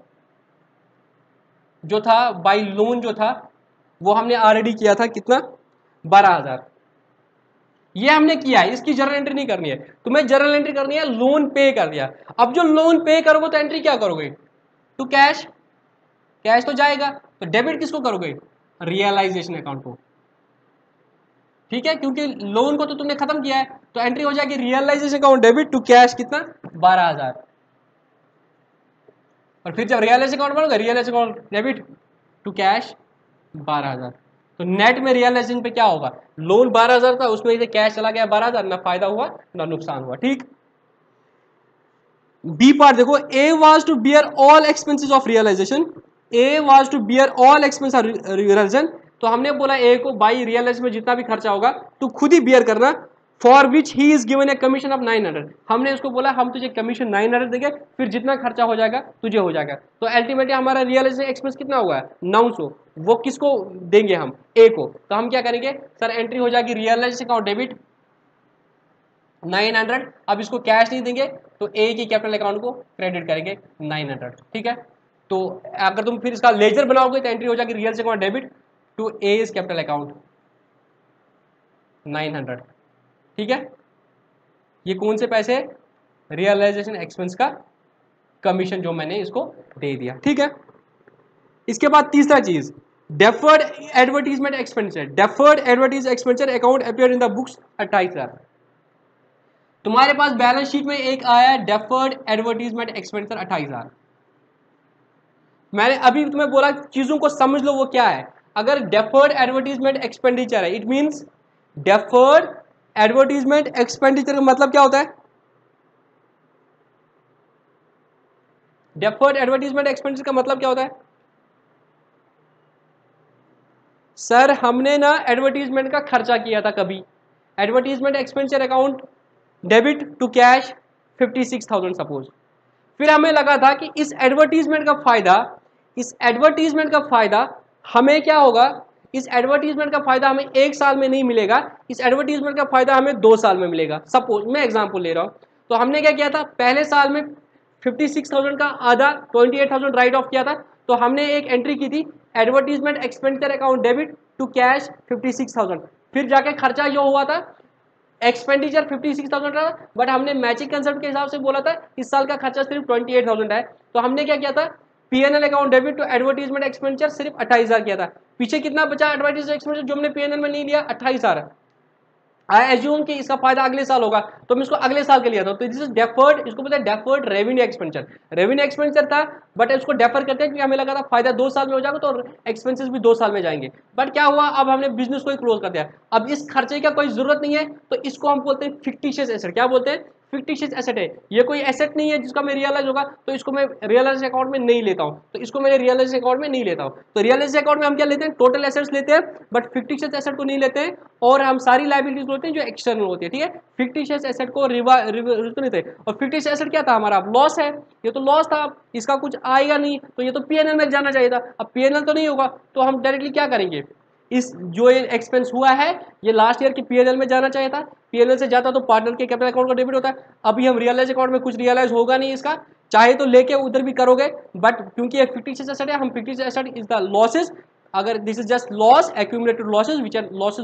जो था, बाय लोन जो था, वो हमने ऑलरेडी किया था, कितना, 12,000, ये हमने किया है। इसकी जर्नल एंट्री नहीं करनी है, तुम्हें जर्नल एंट्री करनी है लोन पे कर दिया। अब जो लोन पे करोगे तो एंट्री क्या करोगे, टू कैश, कैश तो जाएगा, तो डेबिट किसको करोगे, रियलाइजेशन अकाउंट को। ठीक है, क्योंकि लोन को तो तुमने खत्म किया है, तो एंट्री हो जाएगी realisation account debit to cash, कितना, 12,000। और फिर जब रियलाइजेशन अकाउंट बनोगे realisation account debit to cash 12,000। तो नेट में रियलाइजेशन पे क्या होगा, लोन 12,000 था उसमें से कैश चला गया 12,000, ना फायदा हुआ ना नुकसान हुआ। ठीक, बी पार्ट देखो, A was to bear all expenses of realisation, A was to bear all expense of realisation. तो हमने बोला ए को बाई रियलाइजेशन में जितना भी खर्चा होगा तो खुद ही बियर करना। For which he is given a commission of 900, हमने उसको बोला हम तुझे कमीशन 900 देंगे, फिर जितना खर्चा हो जाएगा तुझे हो जाएगा। तो अल्टीमेटली हमारा रियलाइजेशन एक्सपेंस कितना हुआ है 900, वो किसको देंगे हम, ए को। तो हम क्या करेंगे सर, एंट्री हो जाएगी रियलाइजेशन अकाउंट डेबिट 900। अब इसको कैश नहीं देंगे तो ए के कैपिटल अकाउंट को क्रेडिट करेंगे 900। ठीक है, तो अगर तुम फिर इसका लेजर बनाओगे तो एंट्री हो जाएगी realisation account debit to A is capital account 900। ठीक है, ये कौन से पैसे, रियलाइजेशन एक्सपेंस का कमीशन जो मैंने इसको दे दिया। ठीक है, इसके बाद तीसरा चीज deferred advertisement expenditure. Deferred advertise expenditure account appear in the books 28,000। तुम्हारे पास बैलेंस शीट में एक आया डेफर्ड एडवर्टीजमेंट एक्सपेंडिचर 28,000। मैंने अभी तुम्हें बोला चीजों को समझ लो वो क्या है। अगर डेफर्ड एडवर्टीजमेंट एक्सपेंडिचर है, it means deferred advertisement expenditure का मतलब क्या होता है, डेफर्ड एडवर्टीजमेंट एक्सपेंडिचर का मतलब क्या होता है सर, हमने ना एडवर्टीजमेंट का खर्चा किया था कभी। Advertisement expenditure account debit to cash 56,000 suppose, फिर हमें लगा था कि इस एडवर्टीजमेंट का फायदा हमें क्या होगा, इस एडवर्टीजमेंट का फायदा हमें एक साल में नहीं मिलेगा, इस एडवर्टीजमेंट का फायदा हमें 2 साल में मिलेगा। सपोज मैं एग्जांपल ले रहा हूँ, तो हमने क्या किया था, पहले साल में 56,000 का आधा 28,000 राइट ऑफ किया था। तो हमने एक एंट्री की थी advertisement expenditure account debit to cash 56,000, फिर जाके खर्चा जो हुआ था एक्सपेंडिचर 56,000 था, बट हमने मैचिंग कंसेप्ट के हिसाब से बोला था इस साल का खर्चा सिर्फ 28,000 है। तो हमने क्या किया था, PNL account debit to advertisement expenditure सिर्फ 28,000 किया था। पीछे कितना बचा एडवर्टीजमेंट एक्सपेंडिचर जो हमने पीएनएल में नहीं लिया, 28,000। आई एज्यूम कि इसका फायदा अगले साल होगा, तो हम इसको अगले साल के लिए था। तो दिस इज डेफर्ड, इसको बोलते हैं deferred revenue expenditure. Revenue expenditure था बट इसको डेफर करते हैं क्योंकि हमें लगा था फायदा 2 साल में हो जाएगा तो एक्सपेंसेस भी 2 साल में जाएंगे। बट क्या हुआ, अब हमने बिजनेस को ही क्लोज कर दिया, अब इस खर्चे का कोई जरूरत नहीं है, तो इसको हम बोलते हैं फिक्टिशियस एसेट। क्या बोलते हैं, फिक्टिशियस एसेट है, ये कोई एसेट नहीं है जिसका मैं रियलाइज होगा, तो इसको मैं रियलाइज अकाउंट में नहीं लेता हूँ। तो इसको मैंने रियलाइज अकाउंट में नहीं लेता हूँ। तो रियलाइज अकाउंट में हम क्या लेते हैं, टोटल एसेट्स लेते हैं, बट फिक्टिशियस एसेट को नहीं लेते हैं, और हम सारी लाइबिलिटीज होते हैं जो एक्सटर्नल होती है। ठीक है, फिक्टिशियस एसेट को लेते हैं। और फिक्टिशियस एसेट क्या था हमारा, लॉस है, ये तो लॉस था, इसका कुछ आएगा नहीं, तो ये तो पीएनएल में जाना चाहिए था, अब पीएनएल तो नहीं होगा, तो हम डायरेक्टली क्या करेंगे, इस जो ये एक्सपेंस हुआ है ये लास्ट ईयर के पीएनएल में जाना चाहिए था, पीएनएल से जाता तो पार्टनर के कैपिटल अकाउंट का डेबिट होता है। अभी हम रियलाइज अकाउंट में कुछ रियलाइज होगा नहीं, इसका चाहे तो लेके उधर भी करोगे, बट क्योंकि ये फिक्टिशियस एसेट है, हम fictitious asset is the losses, अगर this is just loss accumulated losses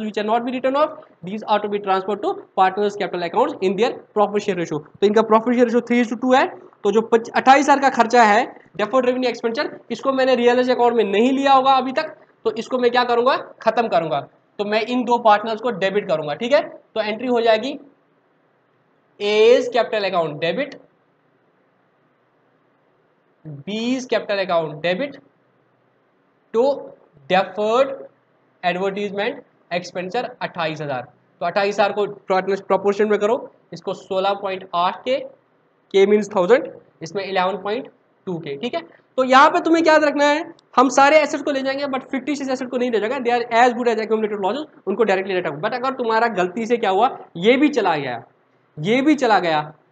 which are not be written off, these are to be transfer to partners capital account in their profit share ratio. तो इनका profit share ratio 3:2 है। तो जो 28,000 का खर्चा है deferred revenue expenditure, इसको मैंने रियलाइज अकाउंट में नहीं लिया होगा अभी तक, तो इसको मैं क्या करूंगा, खत्म करूंगा। तो मैं इन दो पार्टनर्स को डेबिट करूंगा। ठीक है, तो एंट्री हो जाएगी A's capital account debit, B's capital account debit to deferred advertisement expenditure 28,000। तो 28,000 को प्रोपोर्शन में करो, इसको 16.8 के मीन्स 1000, इसमें 11.2 के। ठीक है, तो यहाँ पे तुम्हें याद रखना है, हम सारे एसेट्स को ले जाएंगे बट फिक्टिशियस एसेट को नहीं ले जाएगा, they are as good as accumulated losses, उनको डायरेक्टली रखो। बट अगर तुम्हारा गलती से क्या हुआ, ये भी चला गया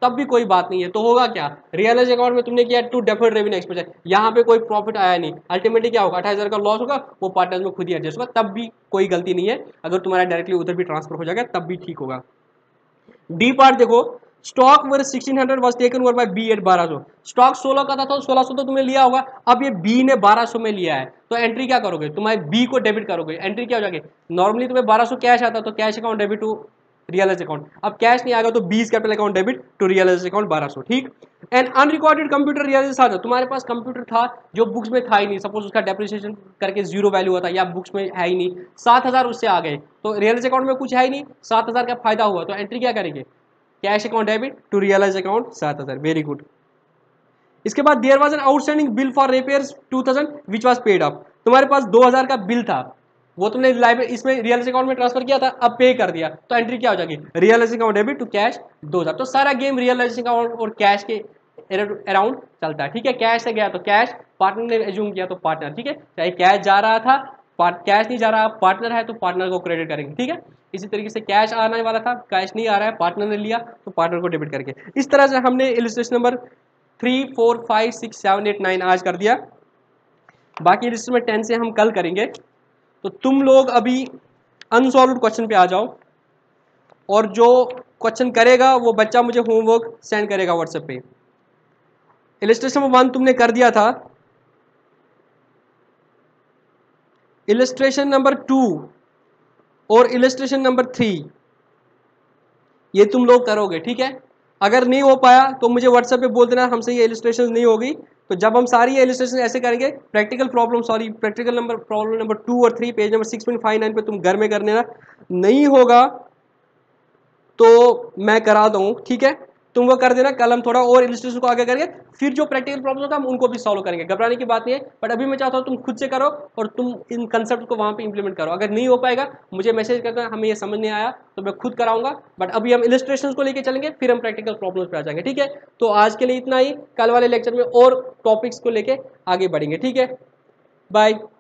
तब भी कोई बात नहीं है। तो होगा क्या, रियलाइज अकाउंट में तुमने किया टू डेफर्ड रेवेन्यू एक्सपेंडिचर, यहाँ पे कोई प्रॉफिट आया नहीं, अल्टीमेटली क्या होगा, 28,000 का लॉस होगा, वो पार्टनर्स में खुद ही एडजस्ट होगा, तब भी कोई गलती नहीं है। अगर तुम्हारा डायरेक्टली उधर भी ट्रांसफर हो जाएगा तब भी ठीक होगा। डी पार्ट देखो, stock worth 1600 was taken over by B at 1200। Stock 16 का था तो 1600 तो तुमने लिया होगा, अब ये बी ने 1200 में लिया है, तो एंट्री क्या करोगे, तुम्हारे बी को डेबिट करोगे। एंट्री क्या हो जाएगी, नॉर्मली तुम्हें 1200 कैश आता तो cash account debit to realise account, अब कैश नहीं आएगा तो B's capital account debit to realise account 1200। ठीक, एंड अनरिकॉर्डेड कंप्यूटर रियलाइज आता, तुम्हारे पास कंप्यूटर था जो बुक्स में था ही नहीं, सपोज उसका डेप्रिसिएशन करके 0 वैल्यू हुआ था या बुक्स में है ही नहीं, 7000 उससे आ गए, तो रियलाइज अकाउंट में कुछ है ही नहीं, 7000 का फायदा हुआ, तो एंट्री क्या करेंगे, cash account debit to realise account 7000। Very good. इसके बाद there was an outstanding bill for repairs 2000 which was paid up. तुम्हारे पास 2000 का बिल था, वो तुमने इसमें रियलिस्टिक अकाउंट में ट्रांसफर किया था, अब पे कर दिया, तो एंट्री क्या हो जाएगी, realistic account debit to cash 2000। तो सारा गेम रियलिस्टिक अकाउंट और कैश के अराउंड चलता है, ठीक है। कैश से गया तो कैश, पार्टनर ने एज्यूम किया तो पार्टनर, ठीक है, चाहे कैश जा रहा था, कैश नहीं जा रहा, पार्टनर है तो पार्टनर को क्रेडिट करेंगे, ठीक है। इसी तरीके से कैश आने वाला था, कैश नहीं आ रहा है, पार्टनर ने लिया तो पार्टनर को डेबिट करके। इस तरह से हमने इलस्ट्रेशन नंबर 3, 4, 5, 6, 7, 8, 9 आज कर दिया। बाकी इलस्ट्रेशन नंबर 10 से हम कल करेंगे। तो तुम लोग अभी अनसॉल्व क्वेश्चन पे आ जाओ, और जो क्वेश्चन करेगा वो बच्चा मुझे होमवर्क सेंड करेगा व्हाट्सएप पे। इलस्ट्रेशन नंबर 1 तुमने कर दिया था, इलस्ट्रेशन नंबर 2 और इलस्ट्रेशन नंबर 3 ये तुम लोग करोगे, ठीक है। अगर नहीं हो पाया तो मुझे व्हाट्सएप पे बोल देना, हमसे ये इलस्ट्रेशन नहीं होगी। तो जब हम सारी ये इलस्ट्रेशन ऐसे करेंगे, प्रैक्टिकल प्रॉब्लम नंबर 2 और 3 पेज नंबर 6.59 पे तुम घर में कर लेना। नहीं होगा तो मैं करा दूँ, ठीक है, तुम वो कर देना। कल हम थोड़ा और इलस्ट्रेशन को आगे करेंगे, फिर जो प्रैक्टिकल प्रॉब्लम होगा हम उनको भी सॉल्व करेंगे। घबराने की बात नहीं है, बट अभी मैं चाहता हूँ तुम खुद से करो और तुम इन कंसेप्ट को वहाँ पे इंप्लीमेंट करो। अगर नहीं हो पाएगा मुझे मैसेज करना, हमें ये समझ नहीं आया, तो मैं खुद कराऊंगा। बट अभी हम इलस्ट्रेशन को लेकर चलेंगे, फिर हम प्रैक्टिकल प्रॉब्लम पर आ जाएंगे, ठीक है। तो आज के लिए इतना ही, कल वाले लेक्चर में और टॉपिक्स को लेकर आगे बढ़ेंगे, ठीक है। बाय।